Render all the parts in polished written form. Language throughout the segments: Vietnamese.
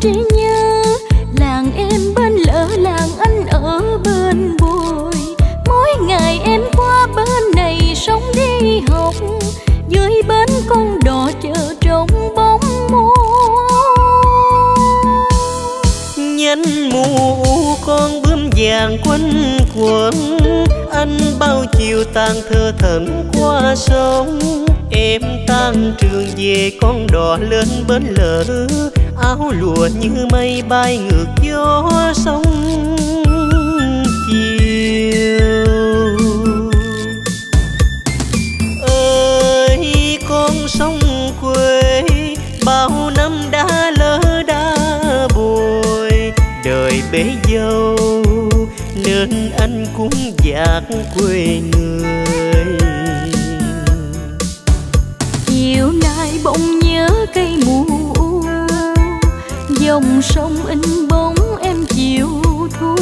trí nhớ làng em bên lỡ làng anh ở bên bồi. Mỗi ngày em qua bên này sống đi học dưới bến con đò chờ trống bóng môi. Nhánh mù con bướm vàng quanh quẩn anh bao chiều tàn thơ thẩn qua sông. Em tan trường về con đò lên bến lỡ áo lụa như mây bay ngược gió sông chiều. Ơi con sông quê bao năm đã lỡ đã bồi đời bế dâu nên anh cũng dạt quê người. Chiều nay bỗng nhớ cây mù dòng sông in bóng em chiều thu.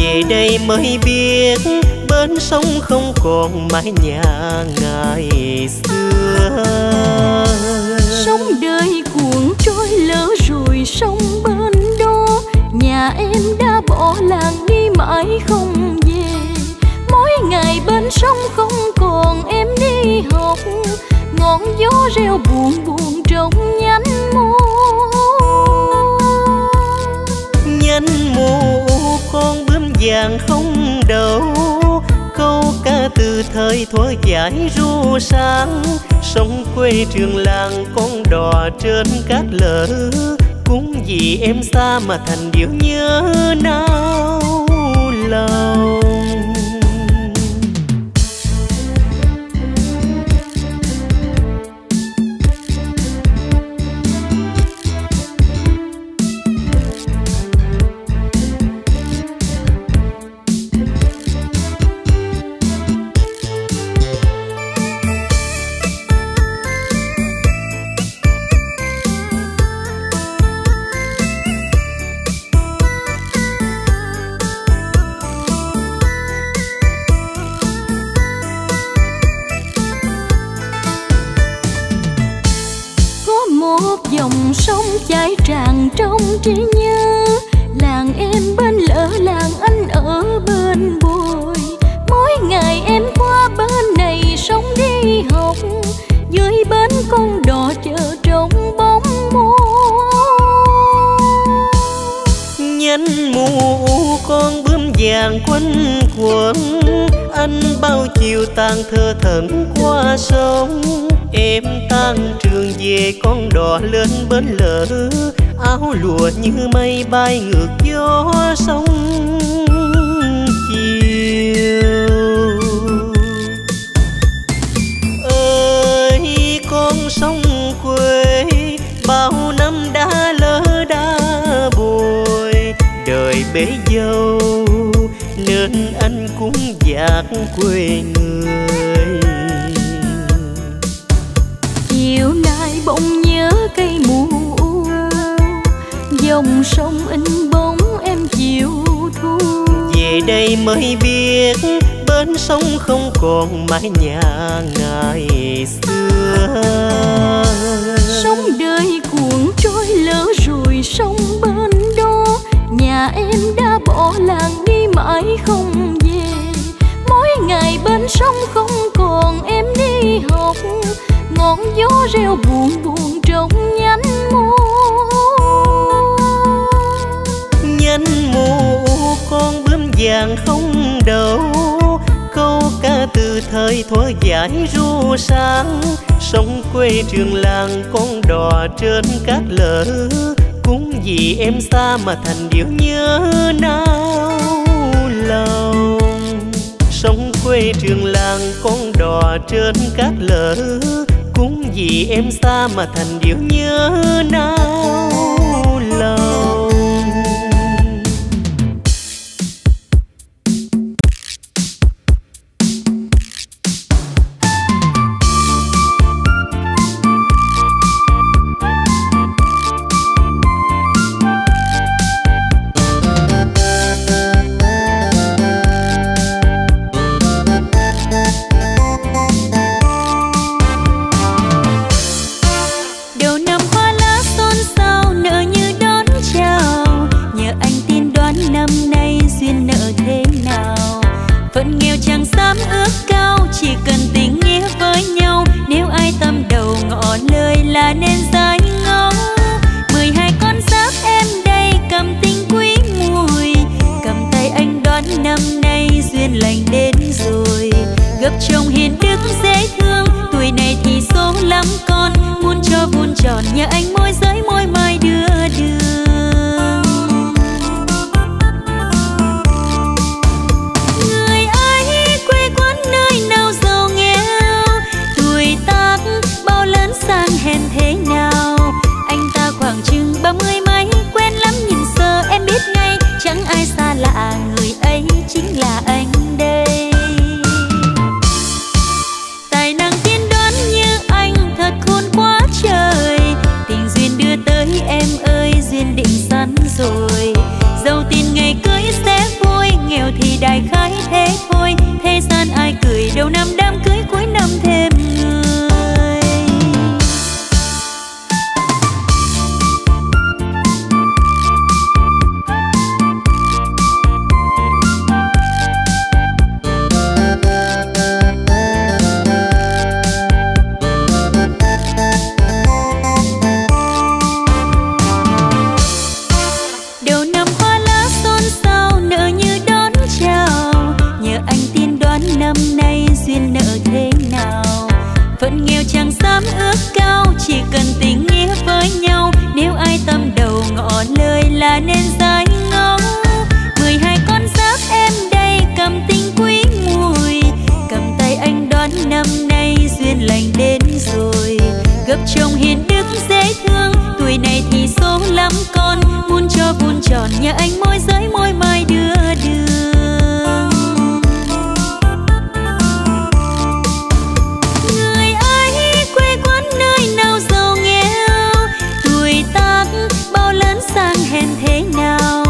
Về đây mới biết bên sông không còn mái nhà ngày xưa. Sông đời cuộn trôi lỡ rồi sông bên đó nhà em đã bỏ làng đi mãi không về. Mỗi ngày bên sông không còn em đi học ngọn gió reo buồn buồn trong nhánh môi. Nhánh mù con bướm vàng không đầu câu ca từ thời thuở giải ru sáng. Sông quê trường làng con đò trên cát lỡ cũng vì em xa mà thành điệu nhớ nao lòng. Tan thơ thẩn qua sông em tan trường về con đò lên bến lỡ áo lụa như mây bay ngược gió sông chiều. Ơi con sông quê bao năm đã lỡ đã bồi đời bế dâu nên anh cũng dạt quê người. Chiều nay bỗng nhớ cây mù dòng sông in bóng em chiều thu. Về đây mới biết bên sông không còn mái nhà ngày xưa. Sông đời cuộn trôi lỡ rồi sông bên đó nhà em đã bỏ làng đi mãi không về. Mỗi ngày bên sông không còn em đi học ngọn gió reo buồn buồn trong nhánh môi. Nhánh mù con bướm vàng không đầu câu ca từ thời thuở giải ru sáng. Sông quê trường làng con đò trên cát lỡ cũng vì em xa mà thành điệu nhớ nao lòng. Sông quê trường làng con đò trên cát lỡ cũng vì em xa mà thành điệu nhớ nao lòng. Đầu năm hoa lá xôn xao Phận nghèo chẳng dám ước cao, chỉ cần tình nghĩa với nhau. Nếu ai tâm đầu ngỏ lời là nên giải ngẫu. 12 con giáp em đây cầm tình quý mùi, cầm tay anh đón năm nay duyên lành đến rồi. Gặp chồng hiền đức dễ thương, tuổi này thì số lắm con. Muốn cho vun tròn nhà anh môi giới môi mai đưa đưa. Chính là anh đây, tài năng tiên đoán như anh thật khôn quá trời. Tình duyên đưa tới em ơi, duyên định sẵn rồi. Giàu tin ngày cưới sẽ vui, nghèo thì đại khái thế thôi. Thế gian ai cười đầu năm đám cưới, cuối năm thêm nhà anh môi giới môi mai đưa đưa. Người ấy quê quán nơi nào giàu nghèo, tuổi tác bao lớn sang hèn thế nào.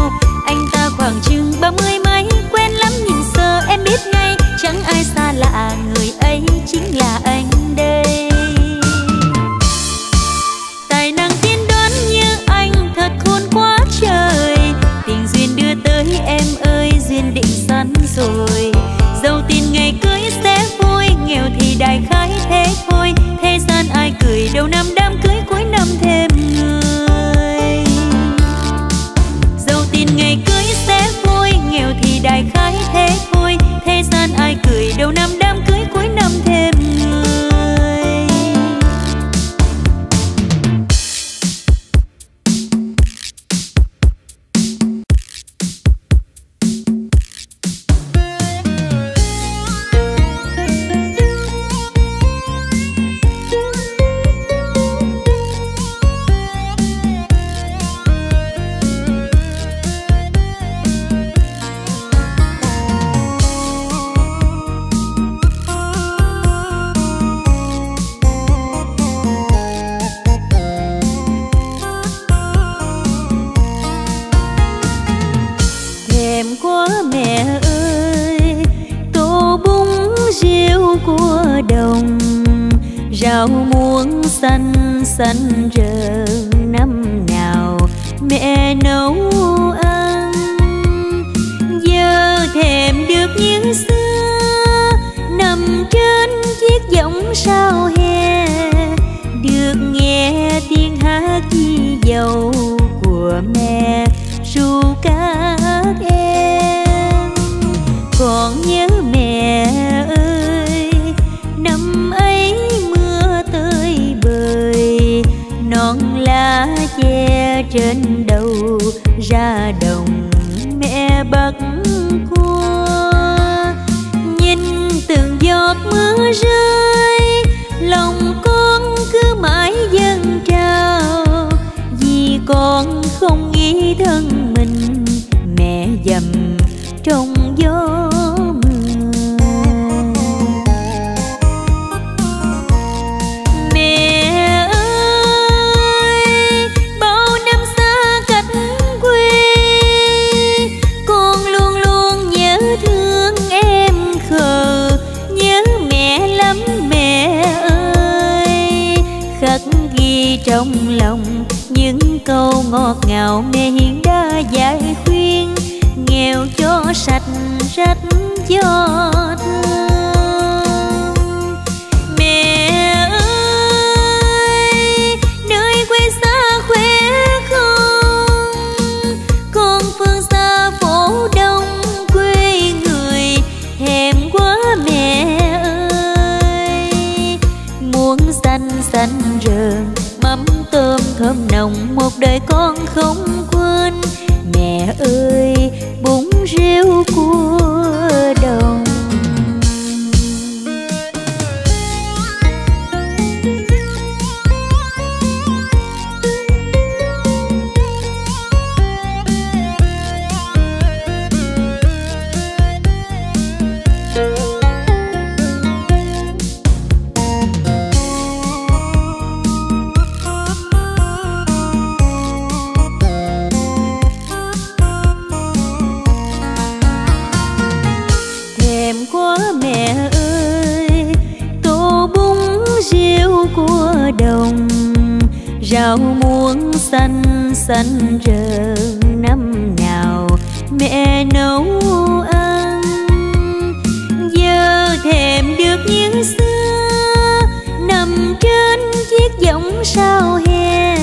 Anh ta khoảng chừng 30 mấy, quen lắm nhìn sơ em biết ngay. Chẳng ai xa lạ người ấy chính là anh đây. Tài năng tiên đoán như anh thật khôn quá trời. Em ơi duyên định sẵn rồi. Giàu tin ngày cưới sẽ vui, nghèo thì đại khái thế thôi. Thế gian ai cười đầu năm đám cưới, cuối năm thêm người. Giàu tin ngày cưới sẽ vui, nghèo thì đại khái thế thôi. Thế gian ai cười đầu năm đám cưới, cuối năm thêm người. Rau muống xanh xanh rờ năm nào mẹ nấu ăn, giờ thèm được như xưa nằm trên chiếc võng sao hè, được nghe tiếng hát chi dầu của mẹ ru các em. Còn nhớ mẹ ơi năm ấy non lá che trên đầu ra đồng mẹ bắt cua, nhìn từng giọt mưa rơi lòng con cứ mãi dâng trào. Vì con không nghĩ thân mình mẹ dầm trong gió. Trong lòng những câu ngọt ngào mẹ hiền đã giải khuyên, nghèo cho sạch sách gió thương. Mẹ ơi, nơi quê xa khỏe không? Con phương xa phố đông quê người thèm quá mẹ ơi. Muốn xanh xanh rờn mắm tôm thơm nồng một đời con không quên. Mẹ ơi, bún riêu cua đồng. Rau muống xanh xanh rờn năm nào mẹ nấu ăn. Giờ thèm được như xưa nằm trên chiếc võng sao hè,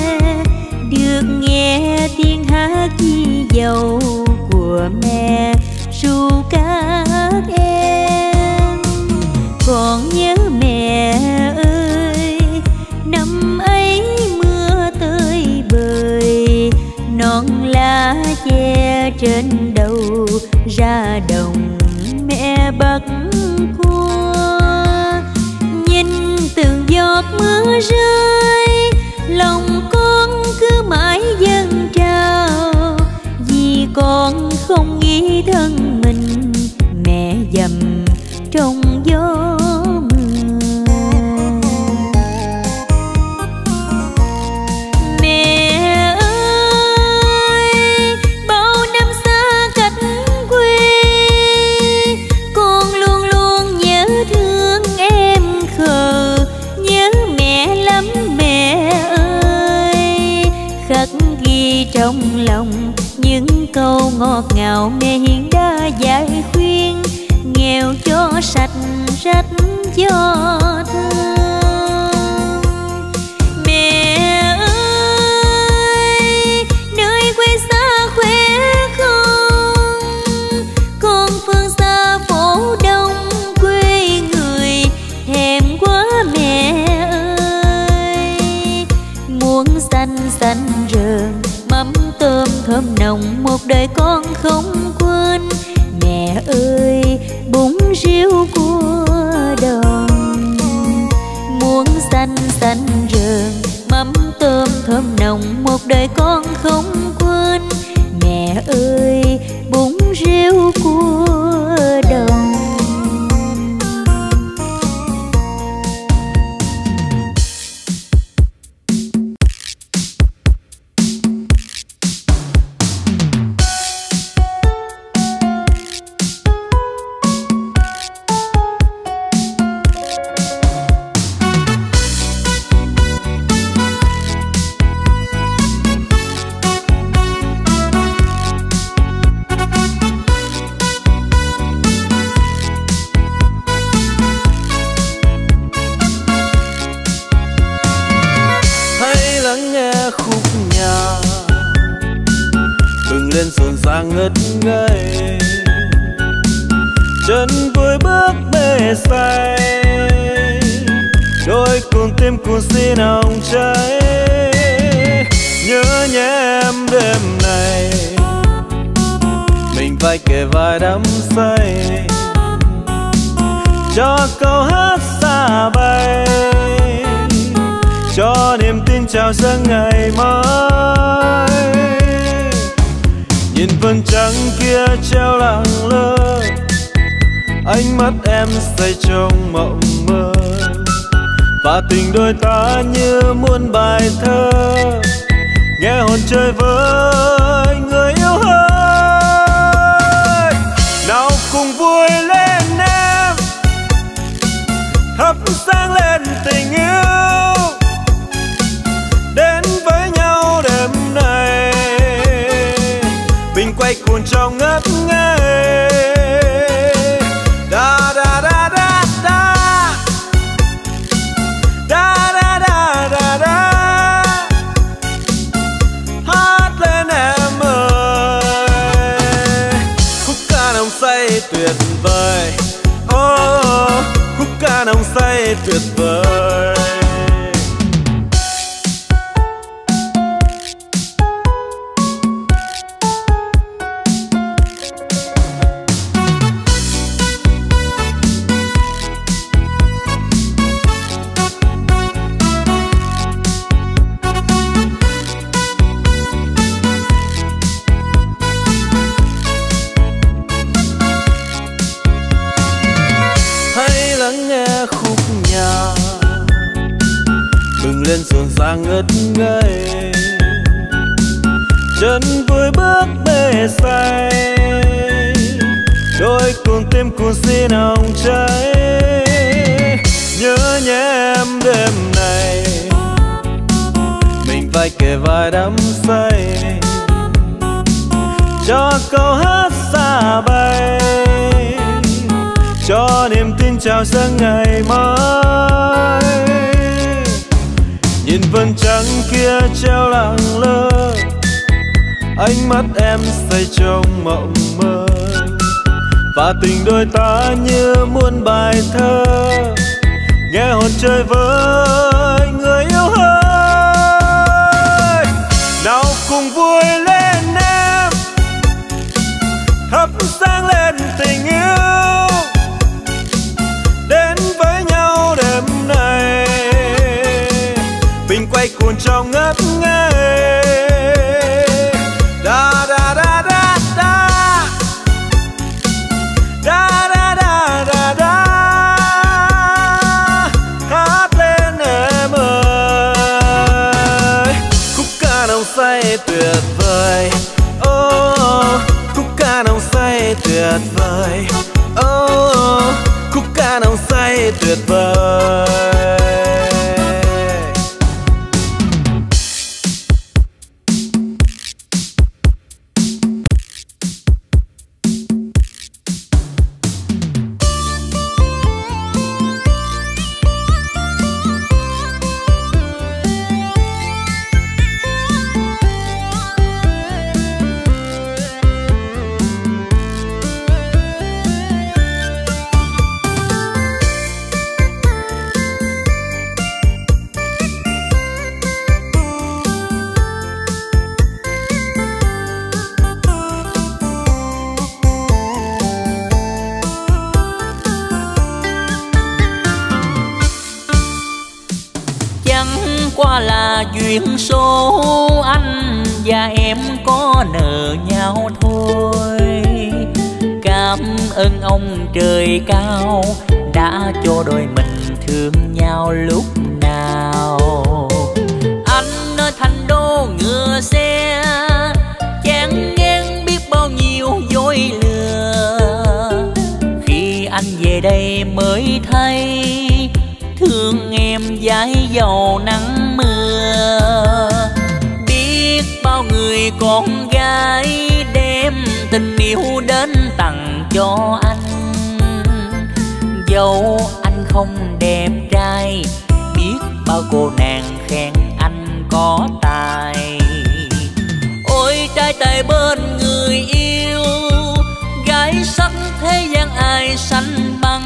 được nghe tiếng hát chi dầu của mẹ ru các em. Còn nhớ mẹ ơi, năm ấy non lá che trên đầu ra đồng mẹ bắt cua. Nhìn từng giọt mưa rơi lòng con cứ mãi dâng trào, vì con không nghĩ thân mình mẹ dầm trong gió. Trong lòng những câu ngọt ngào mẹ hiền đã dạy khuyên, nghèo cho sạch rách cho thương. Mẹ ơi, nơi quê xa khỏe không? Con phương xa phố đông quê người thèm quá mẹ ơi. Muốn xanh xanh rờn mắm tôm thơm nồng một đời con không quên. Mẹ ơi, bún riêu cua đồng. Muốn xanh xanh rờn mắm tôm thơm nồng một đời con không quên. Mẹ ơi, bún riêu cua đồng. Quay cuồng trong ngất ngây vời. Khúc ca nồng say tuyệt vời. Ngất ngây chân vui bước bể say, đôi cuồng tim cuồng xin hồng cháy. Nhớ nhé em đêm này mình vai kề vai đắm say, cho câu hát xa bay, cho niềm tin chào sáng ngày mai. Nhìn vầng trăng kia treo lặng lơ, ánh mắt em say trong mộng mơ, và tình đôi ta như muôn bài thơ, nghe hồn chơi với người yêu ơi. Nào cùng vui lên em, thắp sáng lên tình yêu, đến với nhau đêm này. Mình quay cuồng trong ngất ngây. Da da da da da, da da da da da. Hát lên em ơi, khúc ca nồng say tuyệt vời. Khúc ca nồng say tuyệt vời. Khúc ca nồng say tuyệt vời. Chuyện số anh và em có nợ nhau thôi. Cảm ơn ông trời cao đã cho đôi mình thương nhau lúc nào. Anh ở thành đô ngựa xe, chán ngán biết bao nhiêu dối lừa. Khi anh về đây mới thấy thương em dãi dầu nắng mưa. Biết bao người con gái đem tình yêu đến tặng cho anh. Dẫu anh không đẹp trai, biết bao cô nàng khen anh có tài. Ôi trai tài bên người yêu, gái sắc thế gian ai sánh bằng.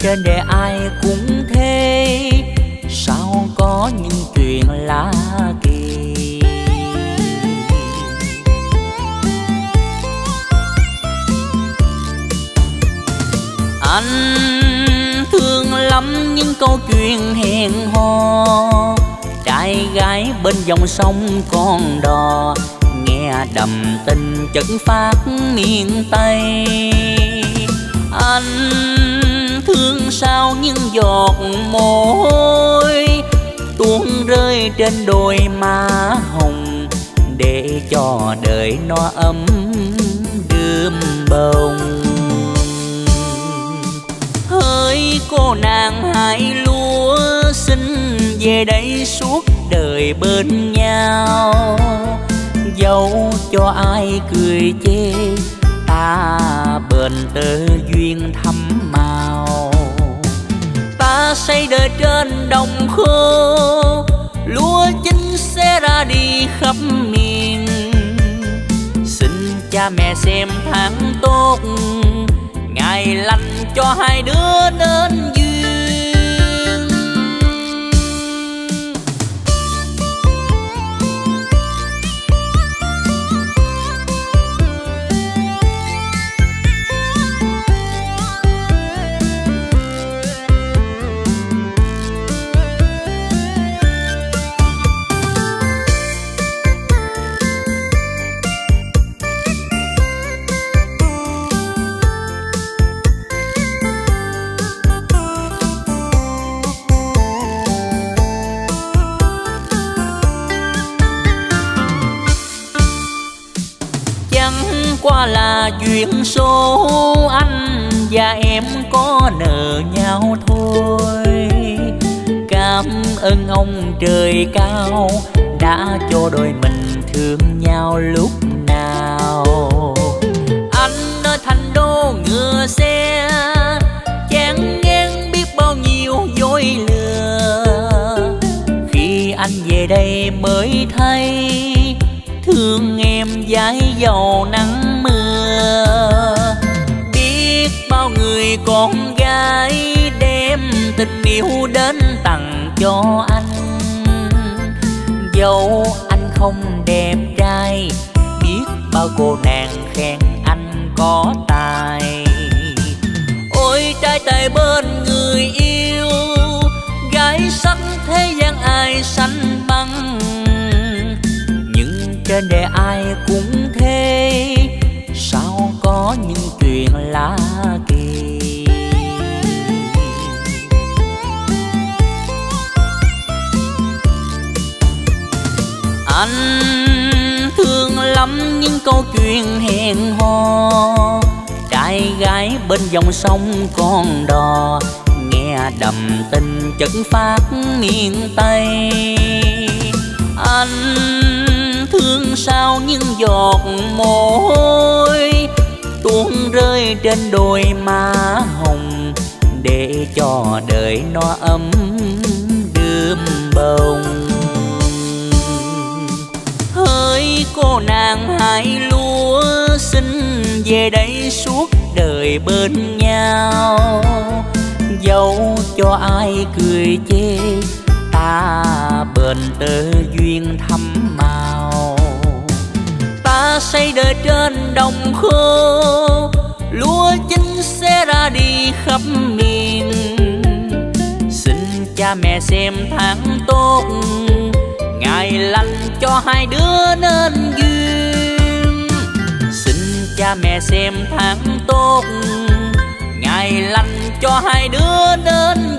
Trên đời ai cũng thế, sao có những chuyện lạ kỳ. Anh thương lắm những câu chuyện hẹn hò, trai gái bên dòng sông Con Đò, nghe đầm tình chất phát miền Tây. Anh thương sao những giọt mồ hôi tuôn rơi trên đôi má hồng, để cho đời nó ấm đượm bồng. Hỡi cô nàng hái lúa, xin về đây suốt đời bên nhau. Dẫu cho ai cười chê, ta bền tơ duyên thắm màu. Ta xây đời trên đồng khô, lúa chín sẽ ra đi khắp miền. Xin cha cha mẹ xem tháng tốt, ngày lành cho hai đứa nên duyên. Qua là chuyện số, anh và em có nợ nhau thôi. Cảm ơn ông trời cao đã cho đôi mình thương nhau lúc nào. Anh ở Thành Đô ngựa xe, chán ngang biết bao nhiêu dối lừa. Khi anh về đây mới thấy thương em dãi dầu nắng. Biết bao người con gái đem tình yêu đến tặng cho anh. Dẫu anh không đẹp trai, biết bao cô nàng khen anh có tài. Ôi trai tài bên người yêu, gái sắc thế gian ai sánh bằng. Nhưng trên đời ai cũng thế, sao có những chuyện lạ kỳ. Anh thương lắm những câu chuyện hẹn hò, trai gái bên dòng sông Con Đò, nghe đầm tình chất phát miền Tây. Anh thương sao những giọt mồ hôi tuôn rơi trên đôi má hồng, để cho đời nó ấm đượm bồng. Hỡi cô nàng hai lúa, xin về đây suốt đời bên nhau. Dẫu cho ai cười chê, ta bền tơ duyên thắm màu. Ta xây đời trên đồng khô, lúa chín sẽ ra đi khắp miền. Xin cha mẹ xem tháng tốt, ngày lành cho hai đứa nên duyên. Xin cha mẹ xem tháng tốt, ngày lành cho hai đứa nên duyên.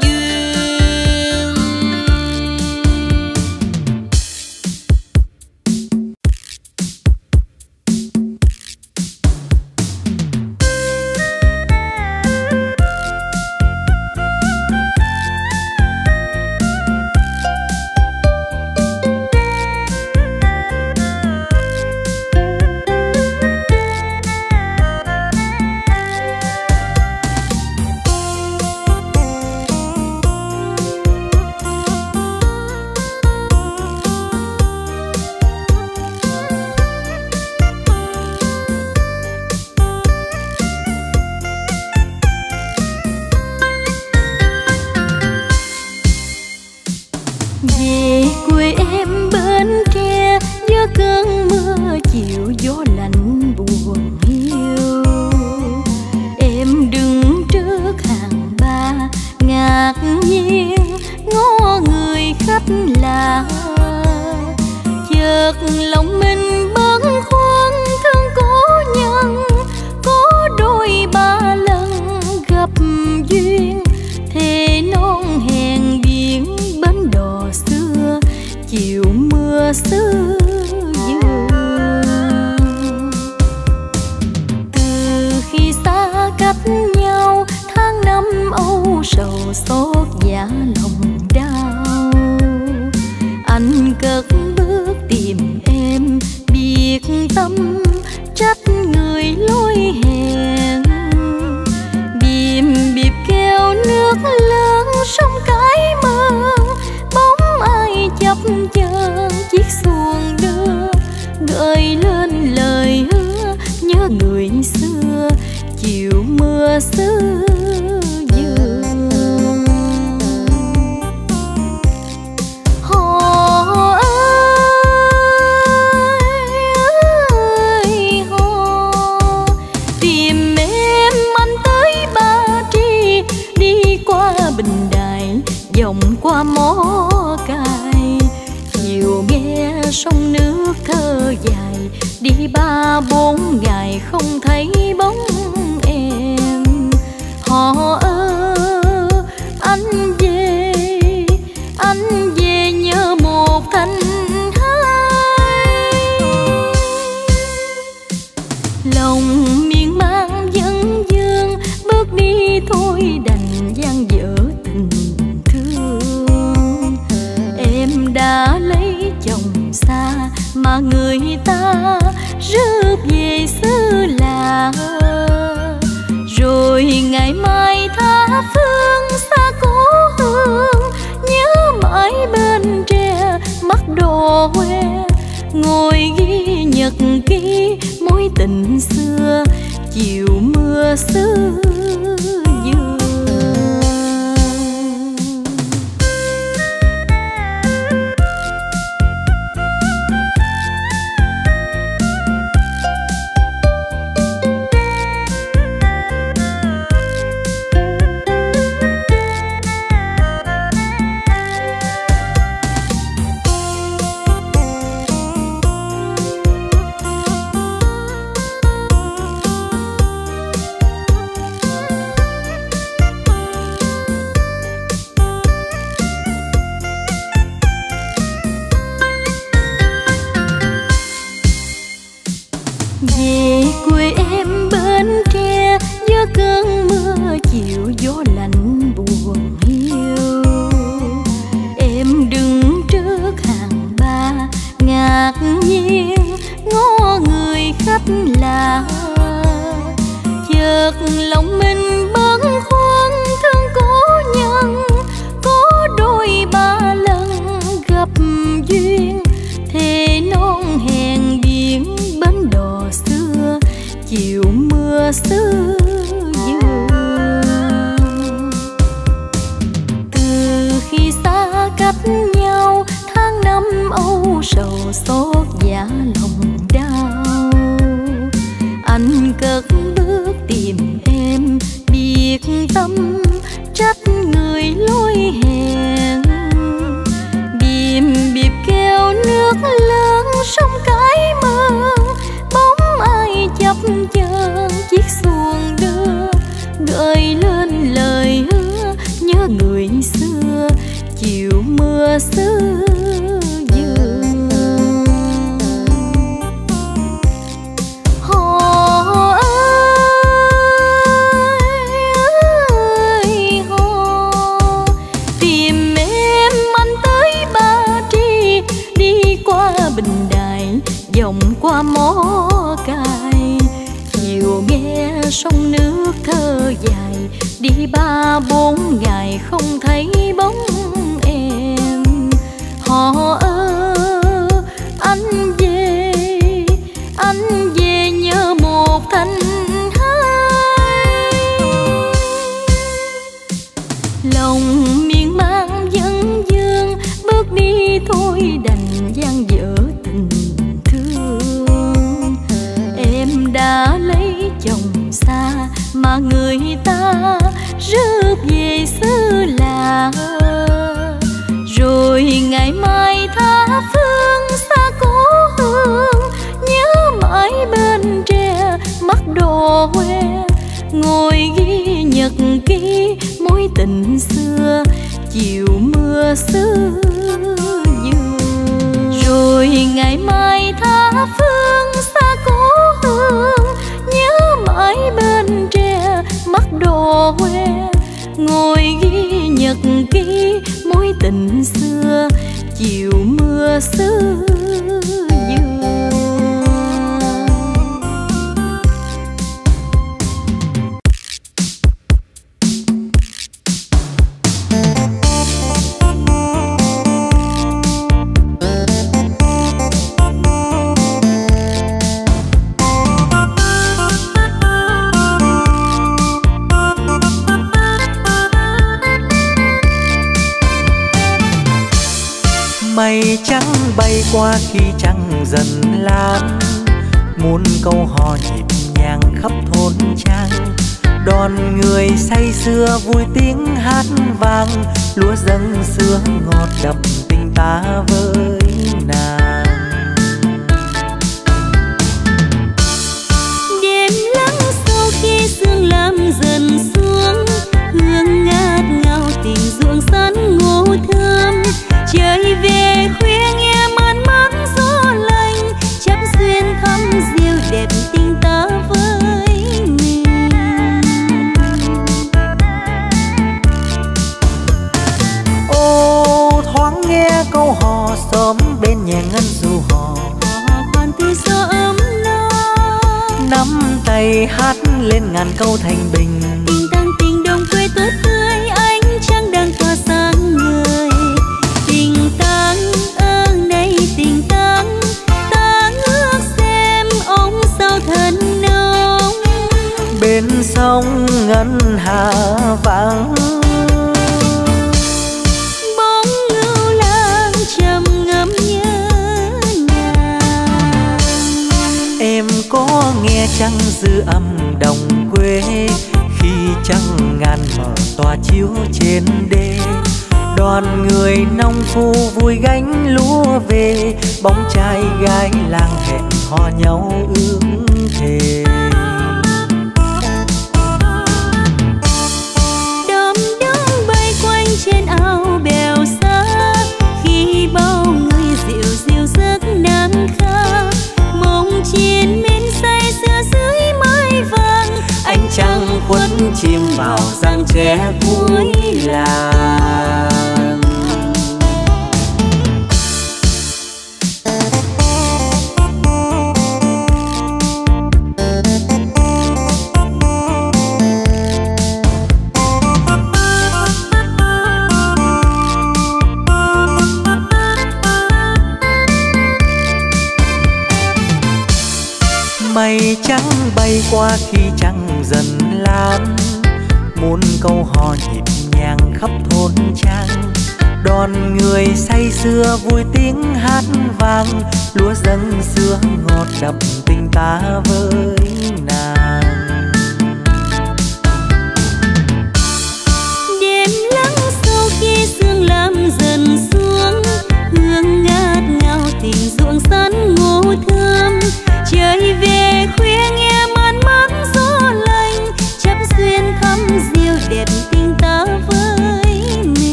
Chiếc xuồng đưa gợi lên lời hứa nhớ vừa xứ dừa hồ ơi hồ, tìm em anh tới Ba Tri, đi qua Bình Đại vòng qua Mó Cài, chiều nghe sông nước thơ dài, đi 3-4 ngày không thấy bóng em. Họ ơi anh về nhớ một Thanh Hai, lòng miên man vấn vương, bước đi thôi đành dang dở tình thương. Em đã lấy chồng xa mà người ta rước về xứ lạ, rồi ngày mai tha phương xa cố hương, nhớ mãi bên tre mắt đồ que, ngồi ghi nhật ký mối tình xưa, chiều mưa xứ dừa. mây trắng bay qua khi trăng dần lam. Muốn câu hò nhịp nhàng khắp thôn trang, đón người say sưa vui tiếng hát vang. Lúa dâng sương ngọt đậm tình ta với nàng. Đêm lắng sau khi sương lam dần xuống, hương ngát ngào tình ruộng sắn ngô thơm. Trời về khuya nghe man mát gió lành, chắp duyên thắm diêu đẹp tình ta với mình. Ô thoáng nghe câu hò sớm bên nhà ngân du hò, còn tươi gió ấm no. Nắm tay hát lên ngàn câu thành bình, tình tăng tình đồng quê tốt tươi, ánh trăng đang tỏa sáng người. Bên sông ngân hà vắng, bóng ngưu lang trầm ngâm nhớ nàng. Em có nghe chăng dư âm đồng quê, khi trăng ngàn mở tỏa chiếu trên đê. Đoàn người nông phu vui gánh lúa về, bóng trai gái làng hẹn hò nhau ước thề. Trên ao bèo xa khi bao người dịu dịu giấc nam ca, mộng chiến men say xưa dưới mái vàng. Ánh trăng khuất chim vào giang tre cuối làng. Mây trắng bay qua khi trăng dần lam. Muốn câu hò nhịp nhàng khắp thôn trang, đón người say sưa vui tiếng hát vang. Lúa dâng sương ngọt đậm tình ta với nàng. Đêm lắng sau khi sương lam dần xuống, hương ngát ngào tình ruộng sắn ngô thơm. Trời về khuya nghe man mát gió lành, chắp duyên thắm diêu đẹp tình ta với mình.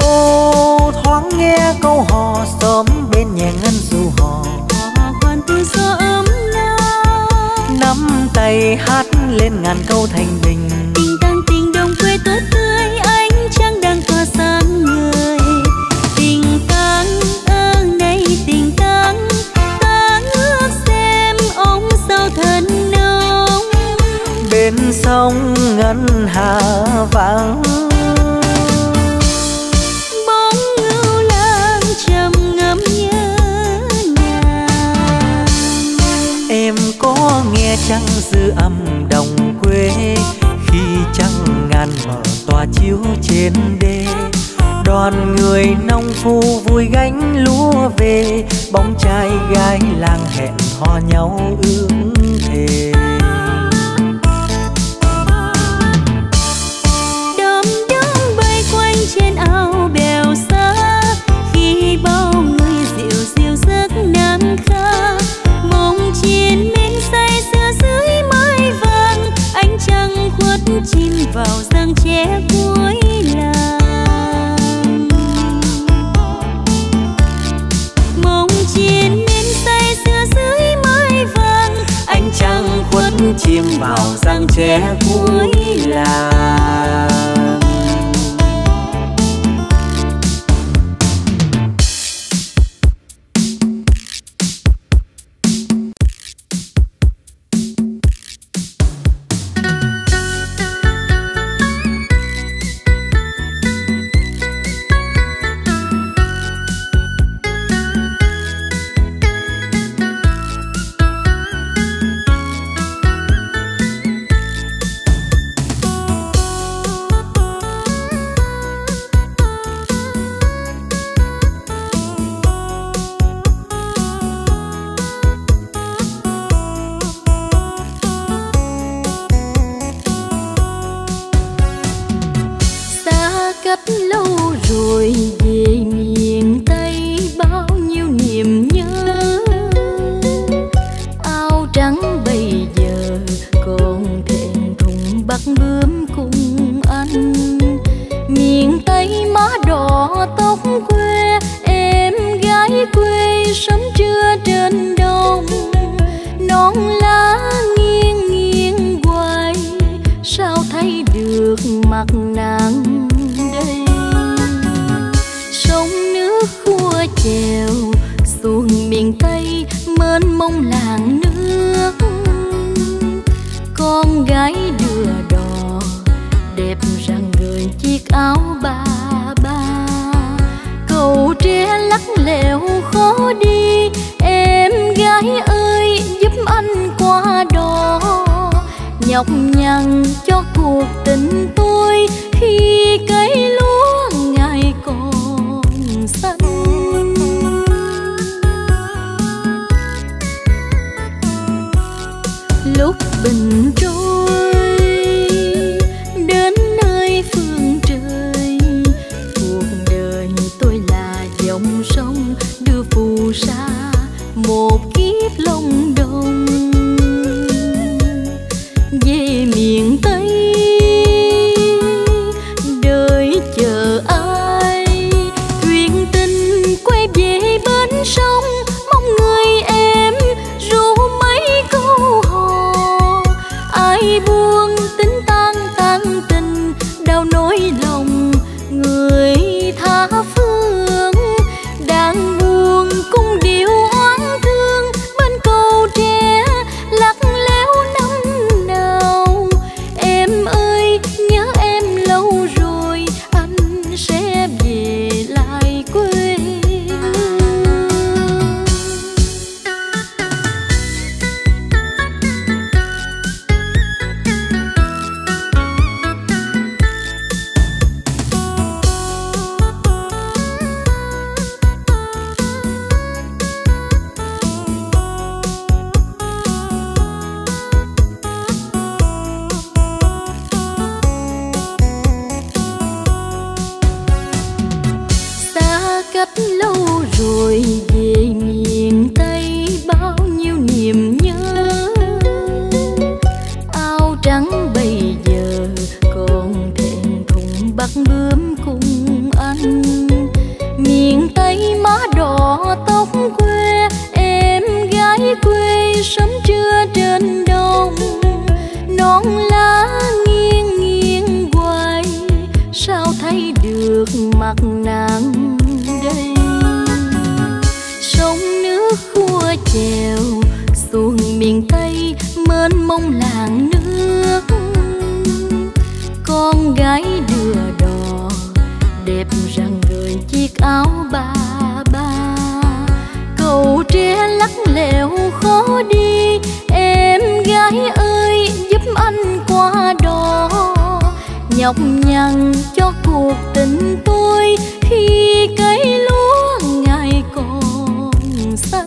Ô thoáng nghe câu hò sớm bên nhà ngân du hò, còn tươi gió ấm no. Nắm tay hát lên ngàn câu thành bình, tình tăng tình đồng quê tốt tươi, ánh trăng đang tỏa sáng người. Bên sông ngân hà vắng, bóng ngưu lang trầm ngâm nhớ nàng. Em có nghe chăng dư âm đồng quê, khi trăng ngàn mở tỏa chiếu trên đê. Đoàn người nông phu vui gánh lúa về, bóng trai gái làng hẹn hò nhau ước thề. Trên ao bèo xa khi bao người dịu dịu giấc nam ca, mộng chiến men say xưa dưới mái vàng. Ánh trăng khuất chim vào giang tre cuối làng, mộng chiến men say xưa dưới mái vàng. Ánh trăng khuất chim vào giang tre cuối làng. làng nước, con gái đưa đò đẹp rằng người chiếc áo ba ba. Cầu tre lắc lẻo khó đi, em gái ơi giúp anh qua đò. Nhọc nhằn cho cuộc tình tôi khi cấy lúa ngày còn xanh. Lúc bình trôi đến nơi phương trời, cuộc đời tôi là dòng sông đưa phù sa một kiếp long đồng. Về miền Tây đời chờ ai, thuyền tình quay về bến sông. Mong người em ru mấy câu hò, ai buông tính tan tình đau nỗi lòng người tha phương. Đang buồn cũng điệu oán thương bên cầu tre lắc léo năm nào. Em ơi nhớ em lâu rồi, anh sẽ về lại quê. Rất lâu rồi về miền Tây bao nhiêu niềm nhớ. Áo trắng bây giờ còn thẹn thùng bắt bướm cùng anh. Miền Tây má đỏ tóc quê, em gái quê sớm trưa trên đồng. Nón lá nghiêng nghiêng hoài, sao thấy được mặt nàng. Sông nước khua chèo xuồng miền Tây mênh mông làng nước, con gái đưa đò đẹp rằng người chiếc áo ba ba. Cầu tre lắc lẻo khó đi, em gái ơi giúp anh qua đò. Nhọc nhằn cho cuộc tình tôi khi cấy lúa ngày còn xanh.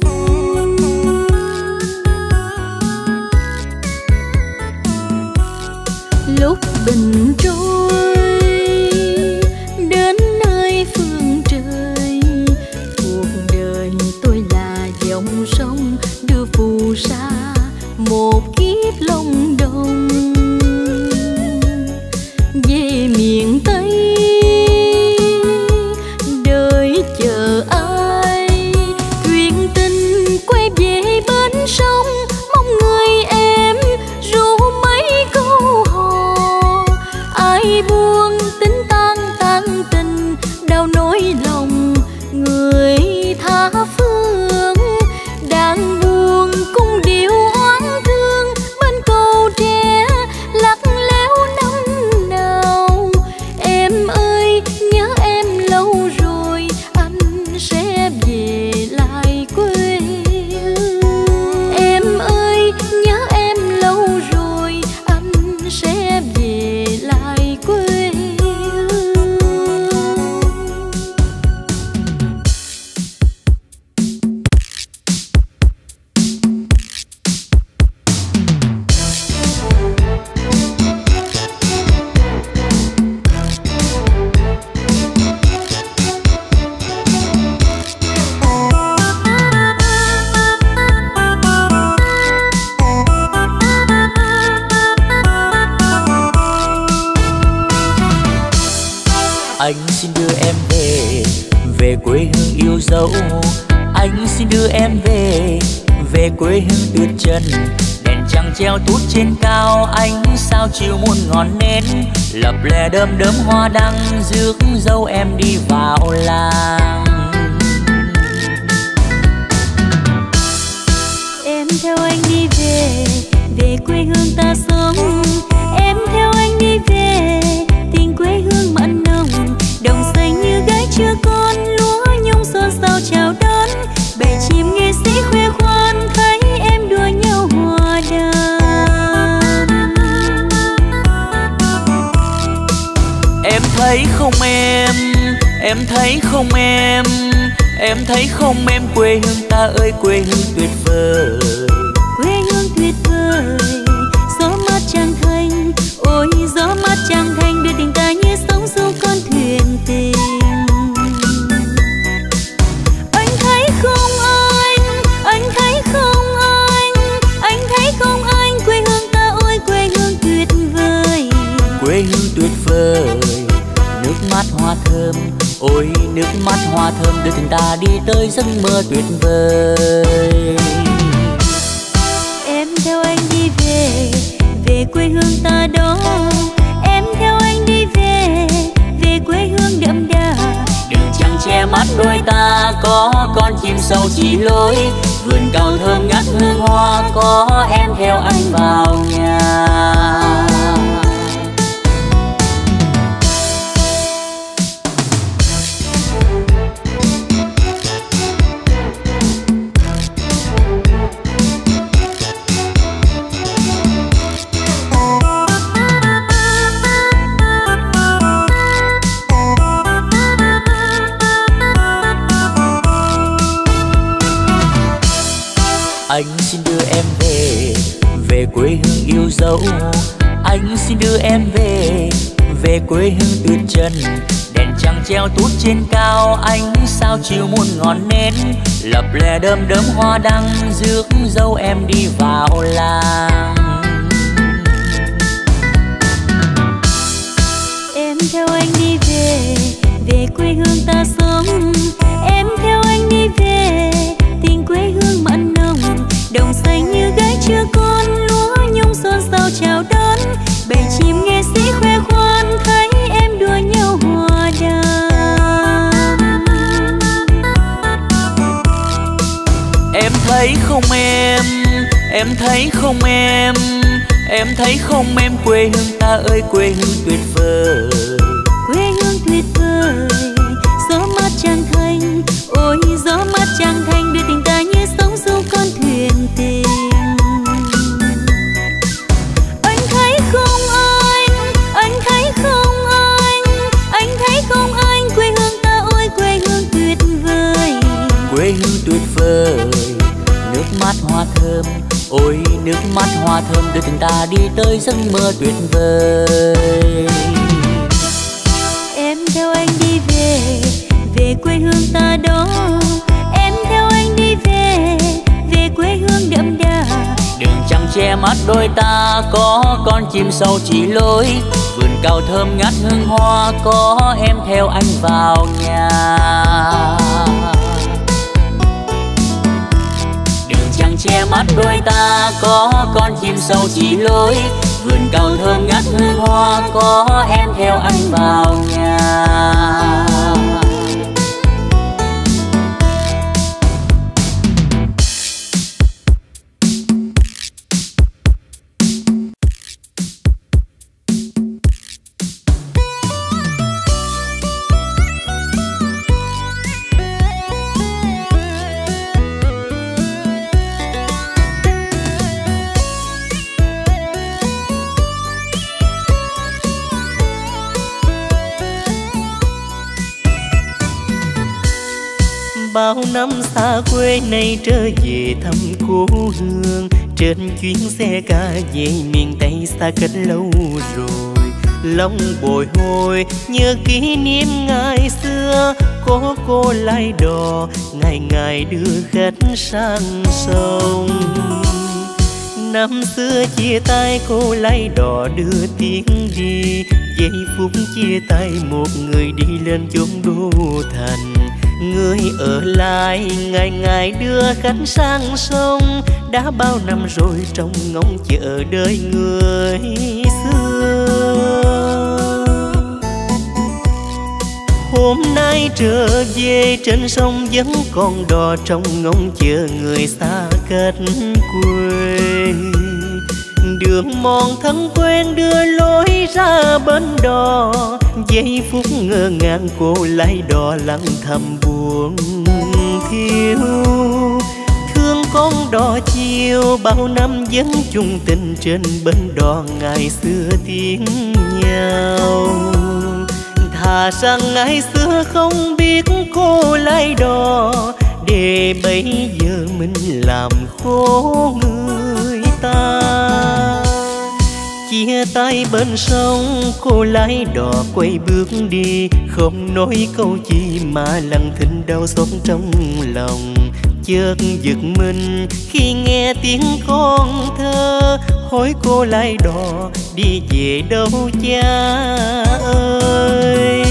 Lúc bình trôi đến nơi phương trời, cuộc đời tôi là dòng sông đưa phù sa một kiếp long đồng. Về miền Tây đời chờ ai, thuyền tình quay về bến sông. Mong người em ru mấy câu hò, ai buông tính tan tình đau nỗi lòng người tha phương. Đang buồn cũng điệu oán thương bên cầu tre lắc léo năm nào. Em ơi nhớ em lâu rồi, anh sẽ về lại quê. Em ơi nhớ em lâu rồi, anh sẽ về lại quê. Anh xin đưa em về quê hương yêu dấu. Anh xin đưa em về quê hương tuyệt trần. Đèn trăng treo tút trên cao, ánh sao chiều muôn ngọn nến lập lè đơm đớm hoa đăng, rước dâu em đi vào làng. Em theo anh đi về, về quê hương ta sống. Em theo anh đi về, tình quê hương mặn nồng. Đồng xanh như gái chưa con, lúa nhung xôn xao chào đón. Bầy chim nghệ sĩ khoe khoan, thấy em đua nhau hòa đàn. Em thấy không em, em thấy không em, em thấy không em quê hương ta ơi, quê hương tuyệt vời, quê hương tuyệt vời. Gió mát Tràng Thanh, ôi gió mát Tràng Thanh đưa tình ta như sóng du con thuyền tình. Anh thấy không anh, anh thấy không anh, anh thấy không anh quê hương ta ôi, quê hương tuyệt vời, quê hương tuyệt vời. Nước mắt hoa thơm, ôi nước mắt hoa thơm đưa tình ta đi tới giấc mơ tuyệt vời. Em theo anh đi về, về quê hương ta đó. Em theo anh đi về, về quê hương đậm đà. Đừng trăng che mắt đôi ta, có con chim sầu chỉ lối. Vườn cao thơm ngát hương hoa, có em theo anh vào nhà. Anh xin đưa em về, về quê hương yêu dấu. Anh xin đưa em về, về quê hương tuyệt trần. Đèn trăng treo tút trên cao, ánh sao chiều muôn ngọn nến. Lập lè đơm đớm hoa đăng, rước dâu em đi vào làng. Em theo anh đi về, về quê hương ta sống. Em theo anh đi về, tình quê hương mặn nồng. Đồng xanh như gái chưa con, lúa nhung xôn xao chào đón. Bầy chim nghệ sĩ khoe khoan, thấy em đua nhau hòa đàn. Em thấy không em, em thấy không em, em thấy không em quê hương ta ơi, quê hương tuyệt vời, quê hương tuyệt vời. Gió mát Tràng Thanh, ôi gió mát Tràng Thanh đưa tình ta như sóng du con thuyền tình. Anh thấy không anh, anh thấy không anh, anh thấy không anh quê hương ta ôi, quê hương tuyệt vời, quê hương tuyệt vời. Nước mắt hoa thơm, ôi nước mắt hoa thơm đưa tình ta đi tới giấc mơ tuyệt vời. Em theo anh đi về, về quê hương ta đó. Em theo anh đi về, về quê hương đậm đà. Đường trăng che mắt đôi ta, có con chim sầu chỉ lối. Vườn cao thơm ngát hương hoa, có em theo anh vào nhà. Đường trăng che mắt đôi ta, có con chim sầu chỉ lối. Vườn cao thơm ngát hương hoa, có em theo anh vào nhà. Bao năm xa quê nay trở về thăm cố hương. Trên chuyến xe ca về miền Tây xa cách lâu rồi. Lòng bồi hồi nhớ kỷ niệm ngày xưa, có cô lái đò ngày ngày đưa khách sang sông. Năm xưa chia tay cô lái đò đưa tiếng đi, giây phút chia tay một người đi lên chốn đô thành. Người ở lại ngày ngày đưa khách sang sông, đã bao năm rồi trong ngóng chờ đời người xưa. Hôm nay trở về trên sông vẫn còn đò trong ngóng chờ người xa cách. cách quê đường mòn thân quen đưa lối ra bến đò, giây phút ngơ ngàng cô lái đò lặng thầm buồn thiếu. Thương con đò chiều bao năm vẫn chung tình, trên bến đò ngày xưa tiếng nhau. Thà rằng ngày xưa không biết cô lái đò, để bây giờ mình làm khổ người ta. Chia tay bên sông cô lái đò quay bước đi, không nói câu chi mà lặng thinh đau xót trong lòng. Chợt giật mình khi nghe tiếng con thơ hỏi cô lái đò đi về đâu cha ơi.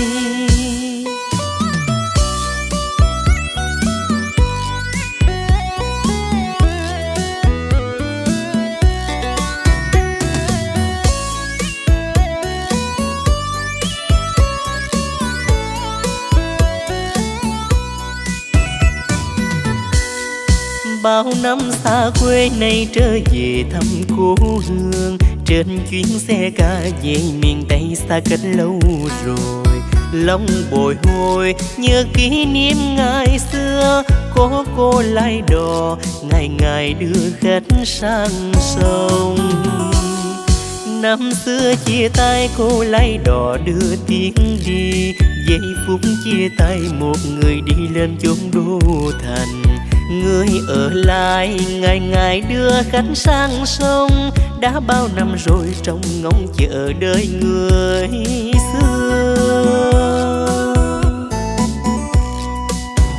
Bao năm xa quê nay trở về thăm cố hương, trên chuyến xe ca về miền Tây xa cách lâu rồi. Lòng bồi hồi nhớ kỷ niệm ngày xưa, có cô lái đò ngày ngày đưa khách sang sông. Năm xưa chia tay cô lái đò đưa tiếng đi, giây phút chia tay một người đi lên chốn đô thành. Người ở lại ngày ngày đưa khách sang sông, đã bao năm rồi trong ngóng chờ đợi người xưa.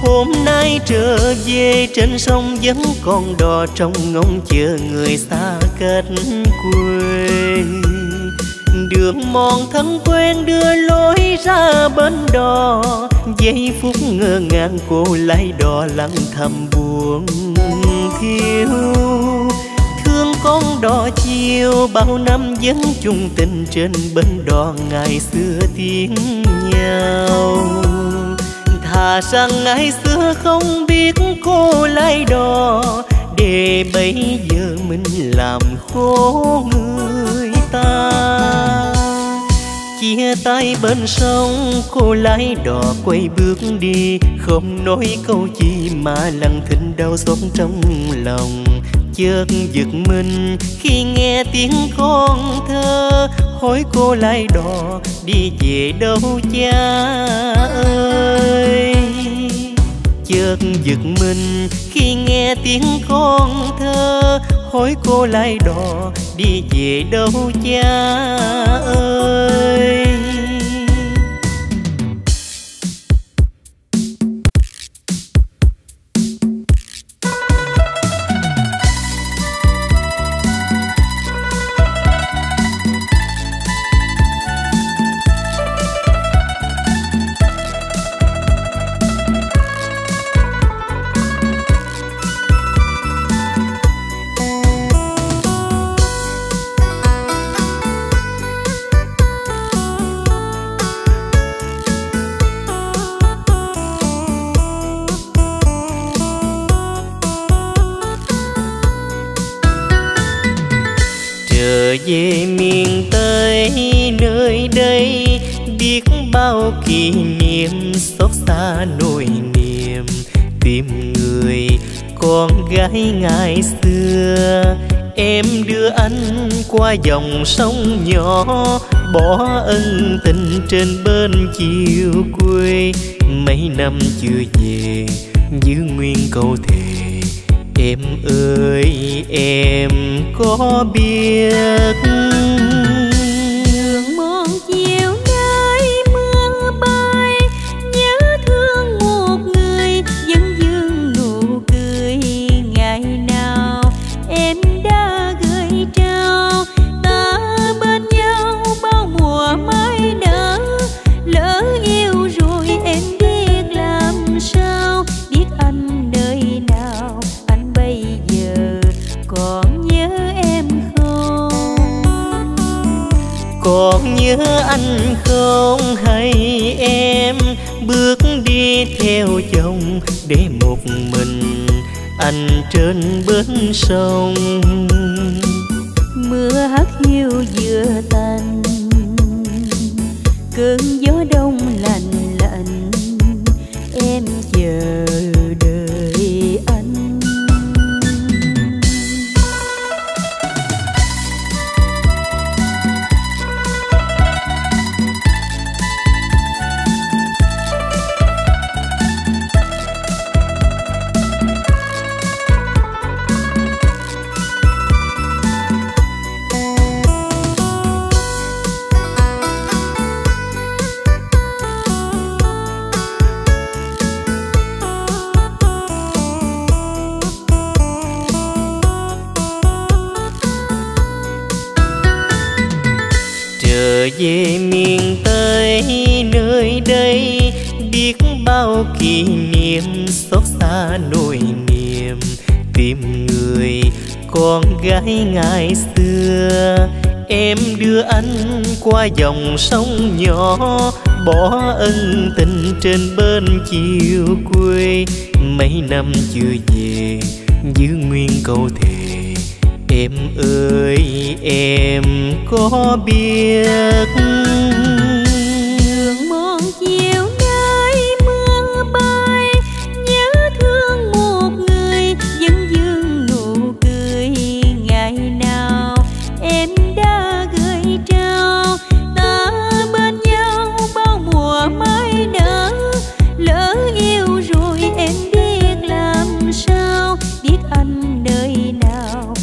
Hôm nay trở về trên sông vẫn còn đò, trong ngóng chờ người xa cách quê. Đường mòn thân quen đưa lối ra bến đò, giây phút ngơ ngàng cô lái đò lặng thầm buồn thiếu. Thương con đò chiều bao năm vẫn chung tình, trên bến đò ngày xưa tiếng nhau. Thà rằng ngày xưa không biết cô lái đò, để bây giờ mình làm khổ người ta. Chia tay bên sông cô lái đò quay bước đi, không nói câu chi mà lặng thinh đau xót trong lòng. Chợt giật mình khi nghe tiếng con thơ hỏi cô lái đò đi về đâu cha ơi. Chợt giật mình khi nghe tiếng con thơ hỏi cô lái đò đi về đâu cha ơi. Về miền Tây nơi đây biết bao kỷ niệm, xót xa nỗi niềm tìm người con gái ngày xưa. Em đưa anh qua dòng sông nhỏ, bỏ ân tình trên bên chiều quê. Mấy năm chưa về giữ nguyên câu thề, em ơi em có biết. Đường mòn chiều nơi mưa bay, nhớ thương một người vẫn vương nụ cười. Ngày nào em đã gửi trao, ta bên nhau bao mùa mới nở. Lỡ yêu rồi em biết làm sao, biết anh nơi nào còn nhớ em không? Còn nhớ anh không hay em bước đi theo chồng để một mình anh trên bến sông. Mưa hắt hiu vừa tan, cơn gió đông lạnh lạnh, em chờ đợi anh. Về miền Tây nơi đây biết bao kỷ niệm, xót xa nỗi niềm tìm người con gái ngày xưa. Em đưa anh qua dòng sông nhỏ, bỏ ân tình trên bên chiều quê. Mấy năm chưa về giữ nguyên câu thề, em ơi em có biết. Đường một chiều nơi mưa bay, nhớ thương một người vẫn vương nụ cười. Ngày nào em đã gửi trao, ta bên nhau bao mùa mới nở. Lỡ yêu rồi em biết làm sao, biết anh nơi nào.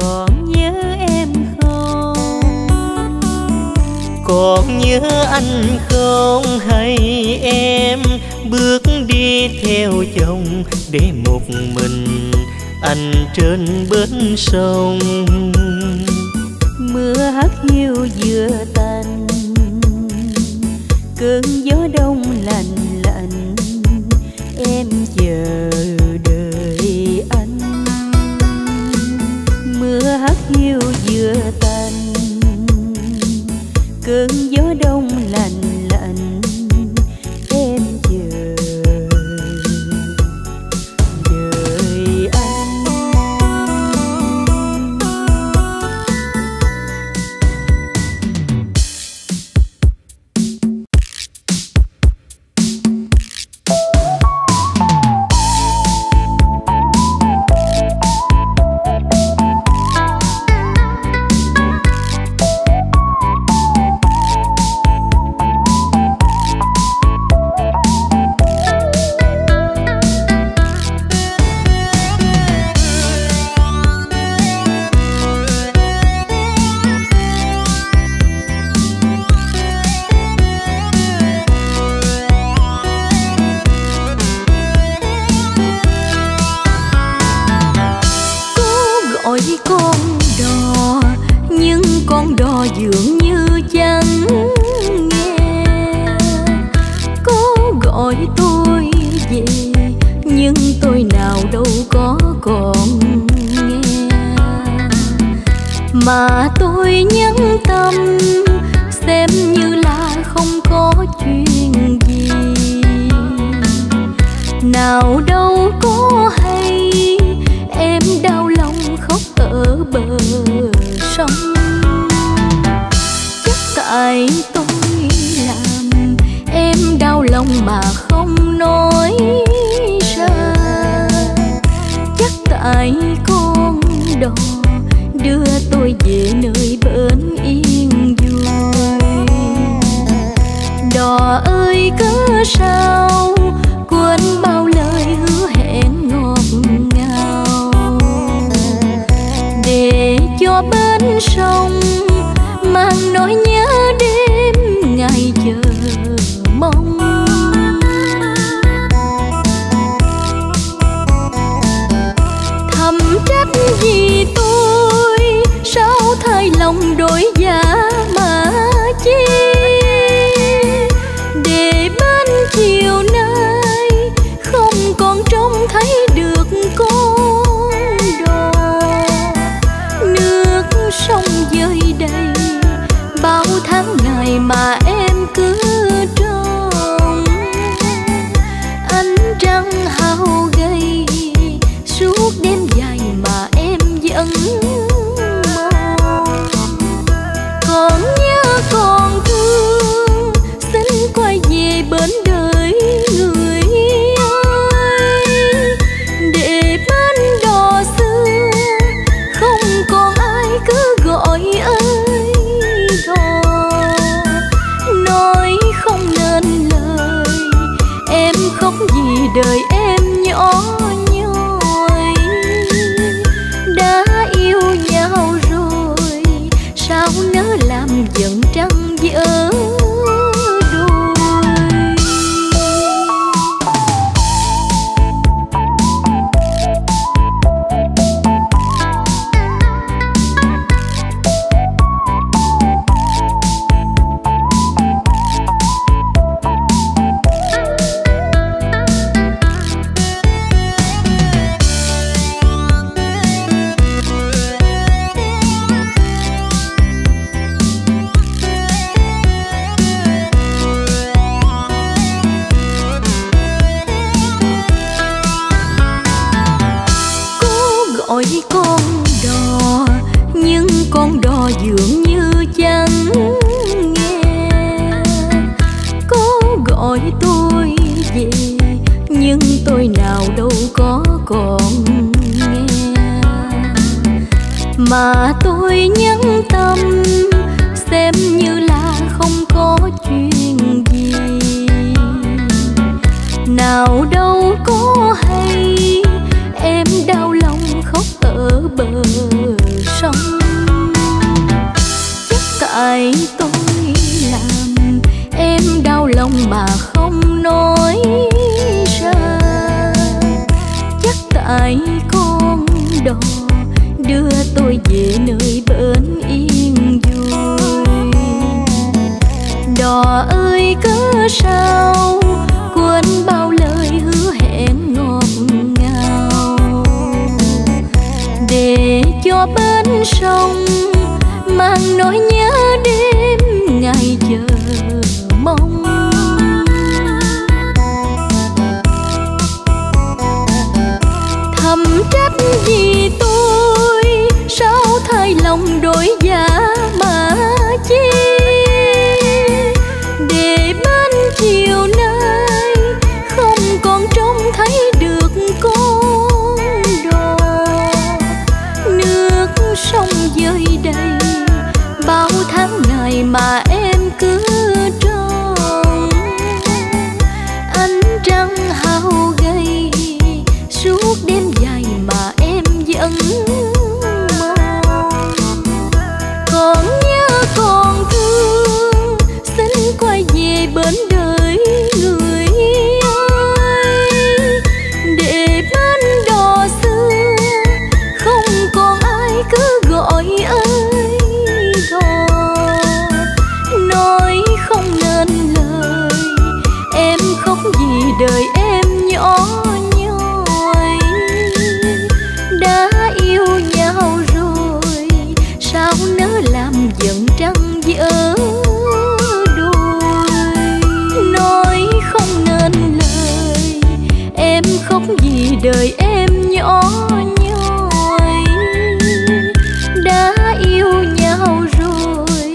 Còn nhớ em không? Còn nhớ anh không hay em bước đi theo chồng để một mình anh trên bến sông. Mưa hắt hiu vừa tan, cơn gió đông lạnh lạnh, em chờ đợi anh. Mưa hắt hiu vừa tan, cơn gió đông lạnh lạnh, em chờ đợi anh. Mà tôi nhẫn tâm xem như là không có chuyện gì, nào đâu có hay em đau lòng khóc ở bờ sông. Chắc tại tôi làm em đau lòng mà không nói ra, chắc tại con đò đưa tôi về nơi bến yên vui. Đò ơi cớ sao quên bao lời hứa hẹn ngọt ngào, để cho bến sông mang nỗi nhớ đêm ngày chờ mong. Thầm trách vì tôi sao thay lòng đổi giá mà chi, để bên chiều nay không còn trông thấy được con đò. Nước sông dơi đầy bao tháng ngày mà em cứ trông, ánh trăng hao ghê dõi con đò, nhưng con đò dường như chẳng nghe. Có gọi tôi về, nhưng tôi nào đâu có còn nghe. Mà tôi nhẫn tâm xem như là không có chuyện gì. Nào đâu có hay em đau lòng khóc ở bờ sông. Chắc tại tôi làm em đau lòng mà không nói ra. Chắc tại con đò đưa tôi về nơi bến yên vui. Đò ơi cớ sao quên bao lời hứa hẹn ngọt ngào, để cho bến sông mang nỗi nhớ đêm ngày chờ mong. Thầm trách vì tôi sao thay lòng đổi dạ mà chi, để bên chiều nay không còn trông thấy được con đò. Nước sông dơi đầy bao tháng ngày mà em cứ tròn. Ánh trăng hao gầy suốt đêm dài mà em vẫn còn nhớ còn thương. Xin quay về bên đời người ơi, để bên đò xưa không còn ai cứ gọi ơi đò. Nói không nên lời em khóc vì đời em nhỏ nhoi. Đã yêu nhau rồi sao nỡ làm giận trăng vỡ đôi. Nói không nên lời em khóc vì đời em nhỏ nhoi. Đã yêu nhau rồi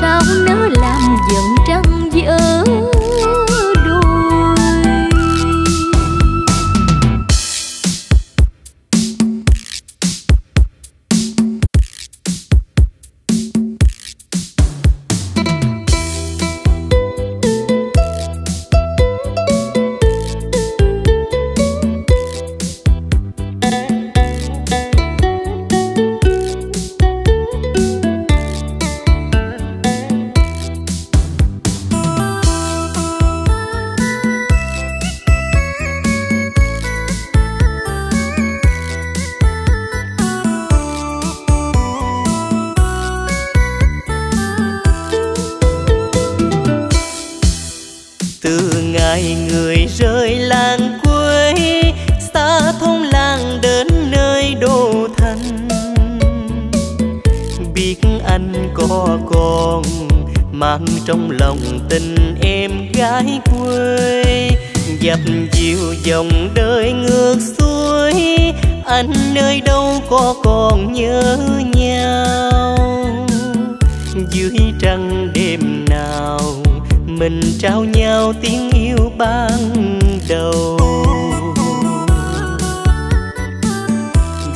sao nỡ làm giận trăng vỡ đôi. Mang trong lòng tình em gái quê, dập dìu dòng đời ngược xuôi. Anh nơi đâu có còn nhớ nhau, dưới trăng đêm nào mình trao nhau tiếng yêu ban đầu.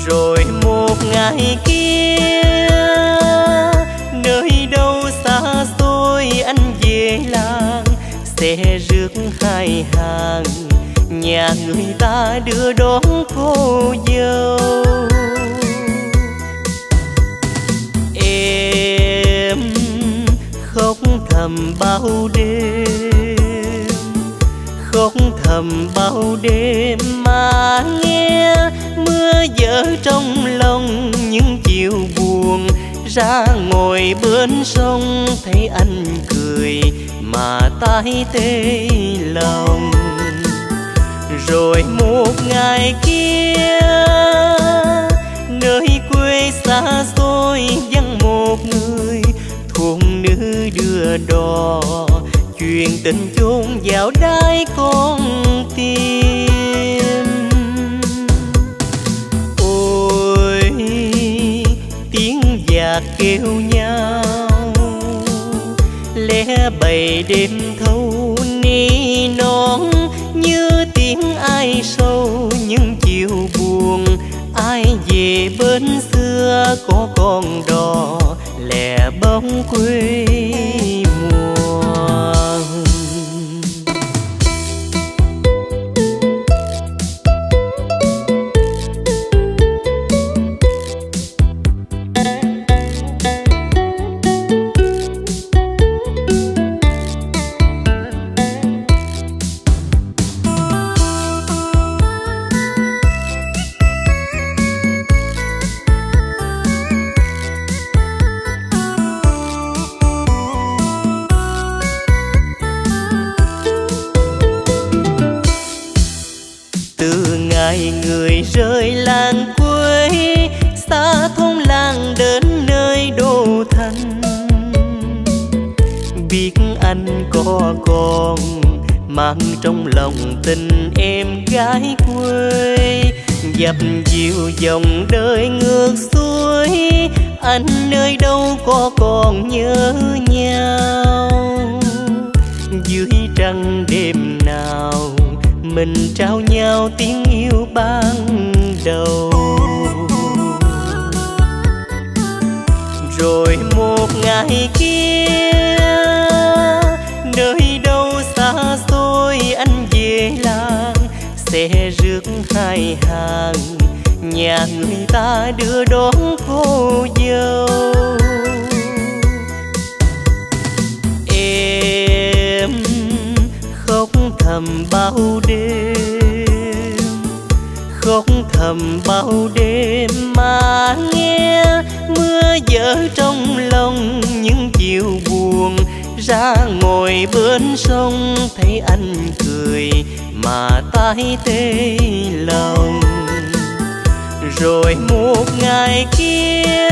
Rồi một ngày kia nơi đâu xa xôi anh về làng, xe rước hai hàng nhà người ta đưa đón cô dâu. Em khóc thầm bao đêm, khóc thầm bao đêm mà nghe mưa giở trong lòng những chiều buồn. Ra ngồi bên sông thấy anh cười mà tai tê lòng. Rồi một ngày kia nơi quê xa xôi vắng một người, thôn nữ đưa đò chuyện tình chôn vào đáy con tim. Ôi nhạc yêu nhau lẽ bầy đêm thâu ni non như tiếng ai sâu những chiều buồn ai về bên xưa có con đò lẻ bóng quê mùa. Con mang trong lòng tình em gái quê dập dìu dòng đời ngược xuôi anh nơi đâu có còn nhớ nhau dưới trăng đêm nào mình trao nhau tiếng yêu ban đầu rồi một ngày kia nơi đâu xa xôi anh về làng xe rước hai hàng nhà người ta đưa đón cô dâu em khóc thầm bao đêm khóc thầm bao đêm mà nghe mưa giở trong lòng những chiều buồn ra ngồi bên sông thấy anh cười mà tai tê lòng rồi một ngày kia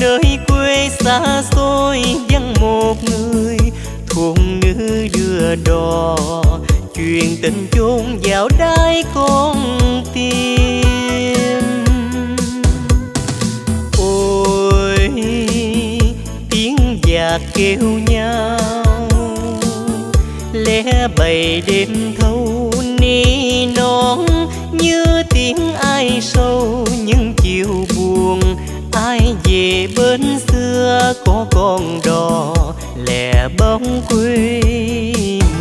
nơi quê xa xôi vắng một người thôn nữ đưa đò chuyện tình chôn vào đáy con tim ôi tiếng giặc kêu nhau lẽ bầy đêm thâu ni non như tiếng ai sâu những chiều buồn ai về bên xưa có con đò lẻ bóng quê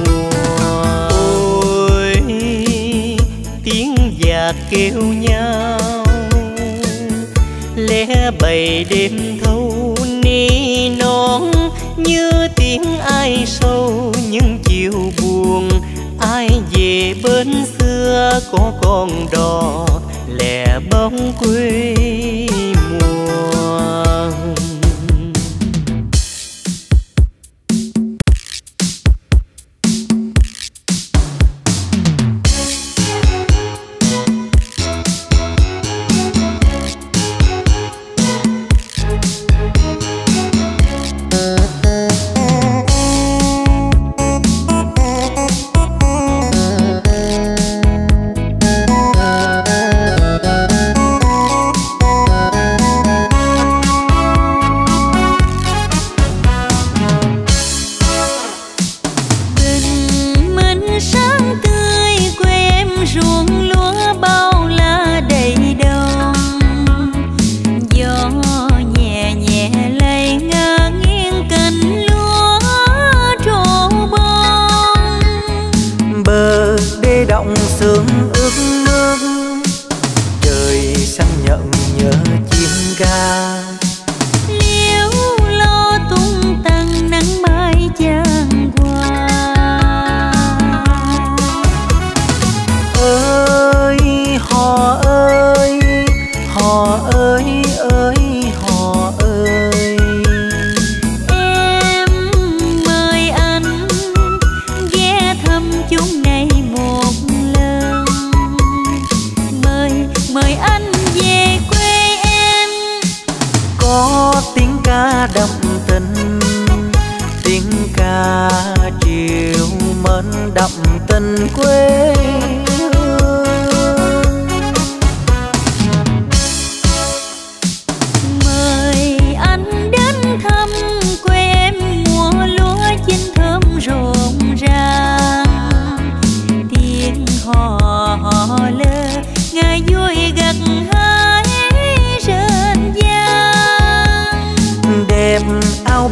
mùa ôi tiếng giặc kêu nhau lẽ bầy đêm thâu ni non như tiếng ai sâu những chiều buồn ai về bên xưa có con đò lẻ bóng quê mùa.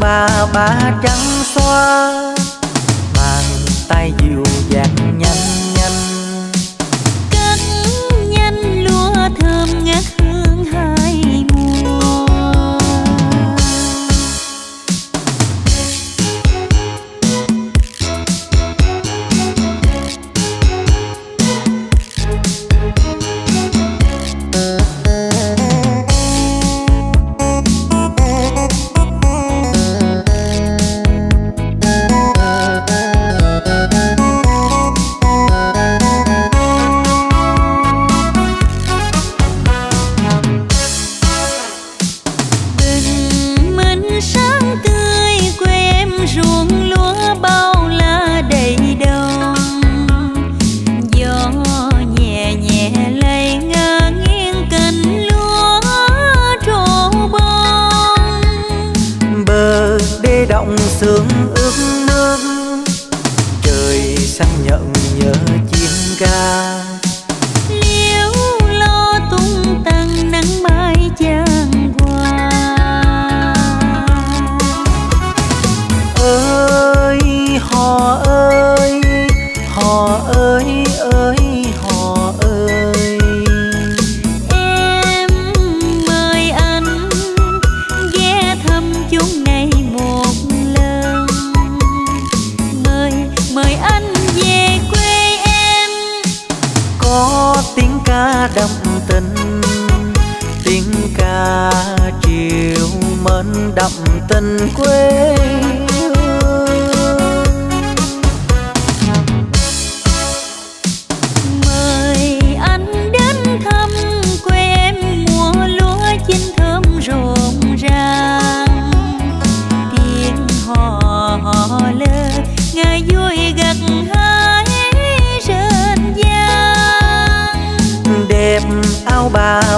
ba trắng xoa, bàn tay dịu dàng nhanh nhanh cắt nhanh lúa thơm ngát hương hai mùa.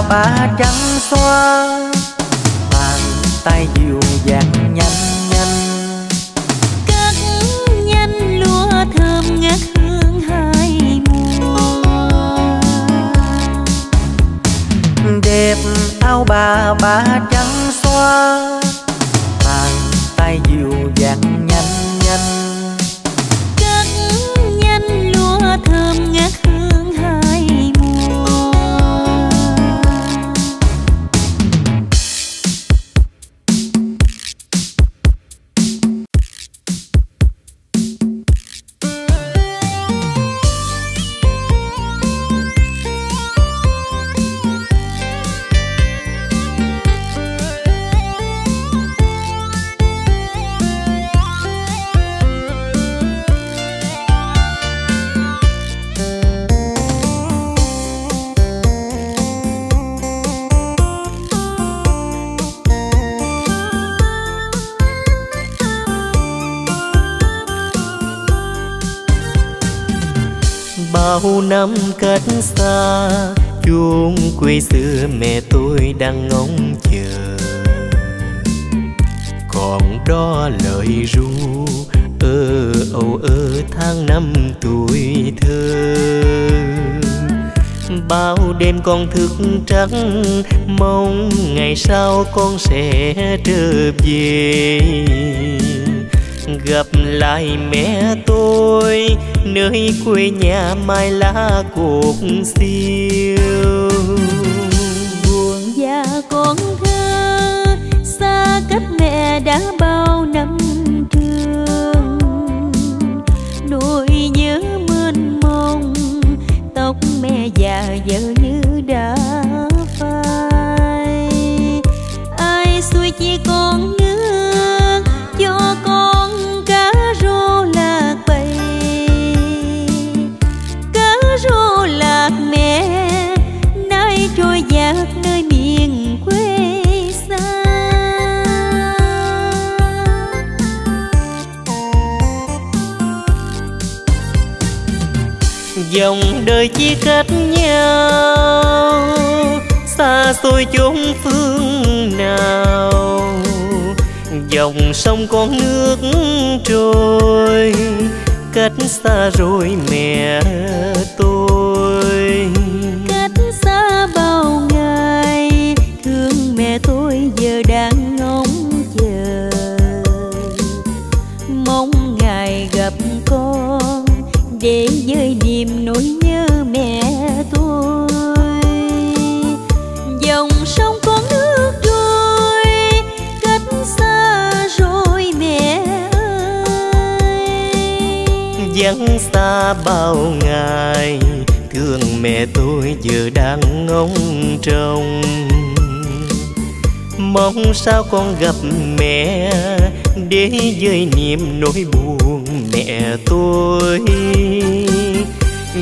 Ba trắng xoa, bàn tay dịu dàng nhanh nhanh cắt nhanh lúa thơm ngát hương hai mùa. Đẹp áo ba trắng xoa, bàn tay dịu dàng nhanh nhanh cắt nhanh lúa thơm ngát hương hai mùa. Bao năm cách xa, chuông quê xưa mẹ tôi đang ngóng chờ. Còn đó lời ru tháng năm tuổi thơ. Bao đêm con thức trắng, mong ngày sau con sẽ trở về. Gặp lại mẹ tôi nơi quê nhà mai lá cột xiêu. Buồn già con thơ xa cách mẹ đã bao năm trường, nỗi nhớ mênh mông tóc mẹ già giờ như đã phai. Ai xuôi chia con nước cho con cá rô lạc bầy, cá rô lạc mẹ nay trôi dạt nơi miền quê xa. Dòng đời chia cách nhau, xa xôi chốn phương nào. Dòng sông con nước trôi, cách xa rồi mẹ tôi. Cách xa bao ngày, thương mẹ tôi giờ đang ngóng chờ. vắng xa bao ngày, thương mẹ tôi giờ đang ngóng trông. Mong sao con gặp mẹ để vơi niềm nỗi buồn mẹ tôi.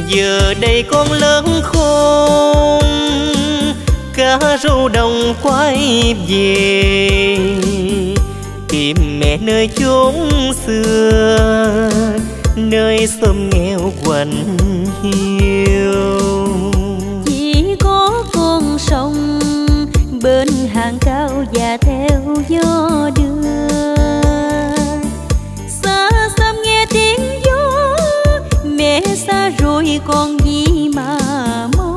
Giờ đây con lớn khôn, cá rô đồng quay về tìm mẹ nơi chốn xưa, nơi xóm nghèo quạnh hiu. Chỉ có con sông bên hàng cao và theo gió đưa, xa xăm nghe tiếng gió mẹ xa rồi còn gì mà mong.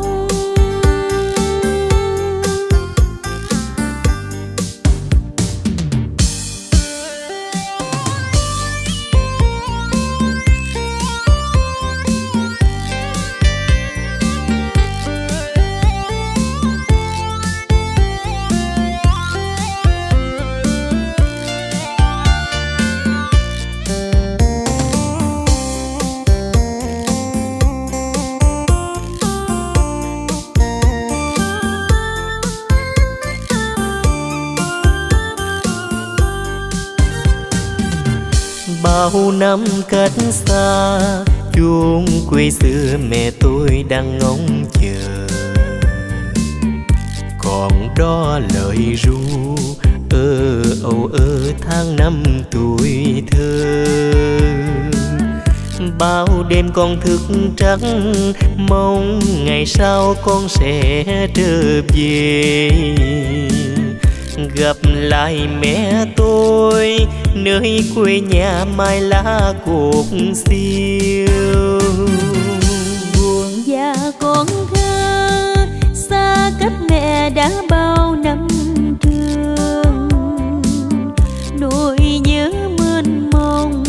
Bao năm cách xa chuông quê xưa mẹ tôi đang ngóng chờ, còn đó lời ru ơ âu ơ tháng năm tuổi thơ. Bao đêm con thức trắng mong ngày sau con sẽ trở về, gặp lại mẹ tôi nơi quê nhà mai lá cột xiêu. Buồn già con thơ xa cách mẹ đã bao năm trường, nỗi nhớ mênh mông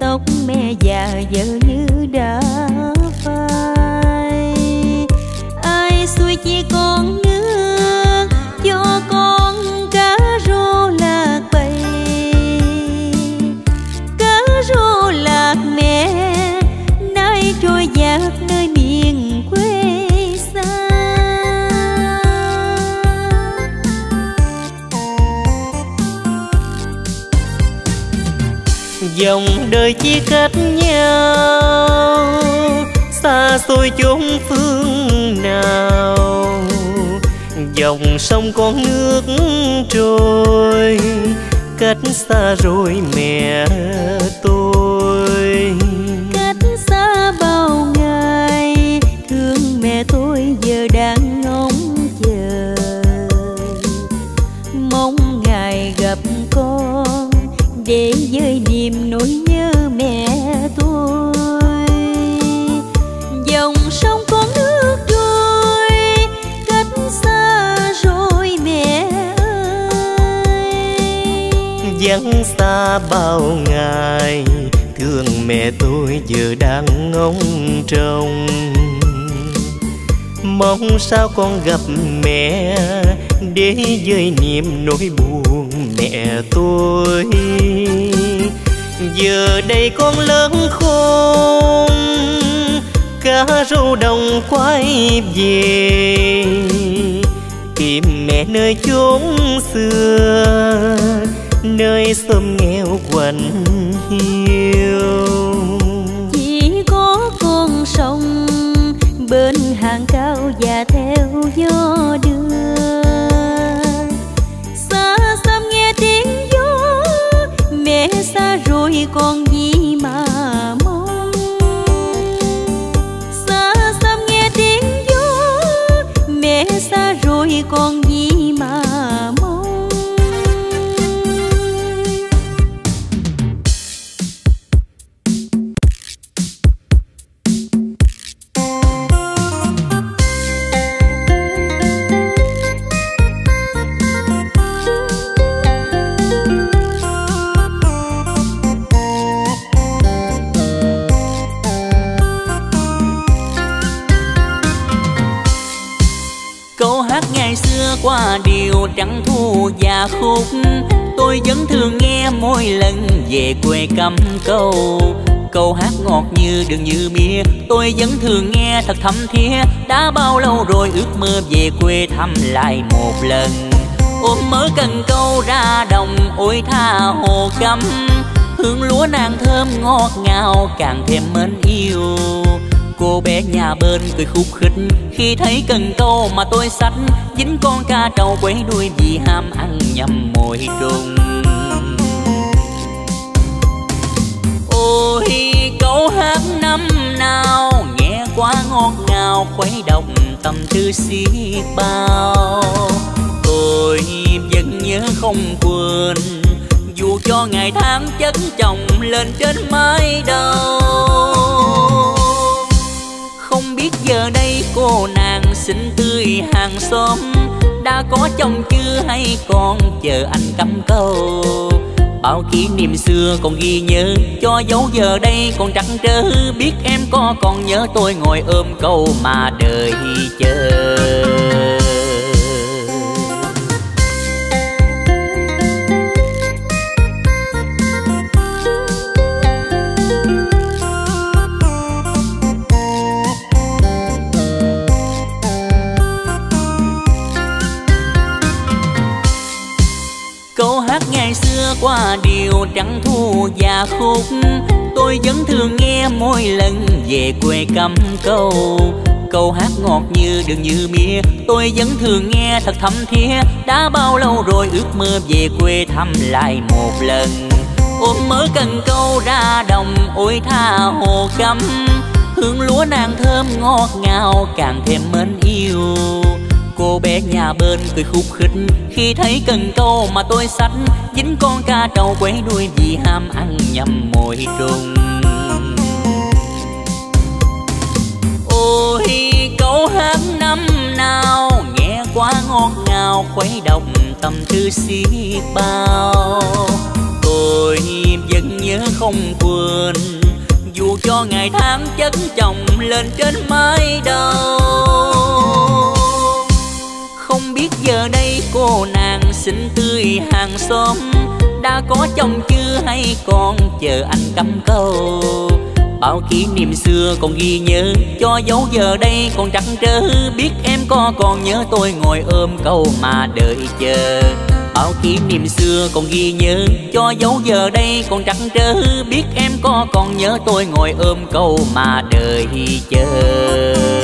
tóc mẹ già giờ như đã phai. Ai xuôi chia con nước cho con cá rô lạc bầy, cá rô lạc mẹ nay trôi dạt nơi miền quê xa. Dòng đời chia cách nhau xa xôi chốn phương nào, dòng sông con nước trôi cách xa rồi mẹ tôi. Cách xa bao ngày thương mẹ tôi giờ đang ngóng chờ, mong ngày gặp con để vơi niềm nỗi nhớ mẹ tôi. Dòng sông con nước trôi cách xa rồi mẹ ơi, vắng xa bao ngày thương mẹ tôi giờ đang ngóng trông. Mong sao con gặp mẹ để vơi niềm nỗi buồn mẹ tôi. Giờ đây con lớn khôn, cá rô đồng quay về tìm mẹ nơi chốn xưa, nơi xóm nghèo quạnh hiu. Chỉ có con sông bên hàng cao và theo gió đưa, xa xăm nghe tiếng gió mẹ xa rồi còn gì mà mong. Xa xăm nghe tiếng gió mẹ xa rồi còn gì mà mong. Câu hát ngày xưa xưa qua điều trắng thu và khúc, tôi vẫn thường nghe mỗi lần về quê Cẩm Câu. Câu hát ngọt như đường như mía, tôi vẫn thường nghe thật thấm thía. Đã bao lâu rồi ước mơ về quê thăm lại một lần. Ôm mớ cần câu ra đồng, ôi tha hồ Cấm, hương lúa nàng thơm ngọt ngào càng thêm mến yêu. Cô bé nhà bên cười khúc khích khi thấy cần câu mà tôi xách, dính con cá trầu quấy đuôi vì ham ăn nhầm mồi trùng. Ôi câu hát năm nào nghe quá ngọt ngào, khuấy động tâm tư xí bao. Tôi vẫn nhớ không quên, dù cho ngày tháng chất chồng lên trên mái đầu. Không biết giờ đây cô nàng xinh tươi hàng xóm đã có chồng chưa hay còn chờ anh Cẩm Câu. Bao kỷ niệm xưa còn ghi nhớ, cho dấu giờ đây còn trăn trớ. Biết em có còn nhớ tôi ngồi ôm câu mà đời chờ. Qua điều trắng thu và khúc, tôi vẫn thường nghe mỗi lần về quê Cẩm Câu. Câu hát ngọt như đường như mía, tôi vẫn thường nghe thật thấm thía. Đã bao lâu rồi ước mơ về quê thăm lại một lần. Ôm mớ cần câu ra đồng, ôi tha hồ Cấm, hương lúa nàng thơm ngọt ngào càng thêm mến yêu. Cô bé nhà bên cười khúc khích khi thấy cần câu mà tôi xách, dính con cá trầu quấy đuôi vì ham ăn nhầm mồi trùng. Ôi câu hát năm nào nghe quá ngọt ngào, khuấy động tâm tư xí bao. Tôi vẫn nhớ không quên, dù cho ngày tháng chất chồng lên trên mái đầu. Không biết giờ đây cô nàng xinh tươi hàng xóm đã có chồng chưa hay còn chờ anh Cẩm Câu. Bao kỷ niệm xưa còn ghi nhớ, cho dấu giờ đây còn trăn trớ. Biết em có còn nhớ tôi ngồi ôm câu mà đợi chờ. Bao kỷ niệm xưa còn ghi nhớ, cho dấu giờ đây còn trăn trớ. Biết em có còn nhớ tôi ngồi ôm câu mà đợi chờ.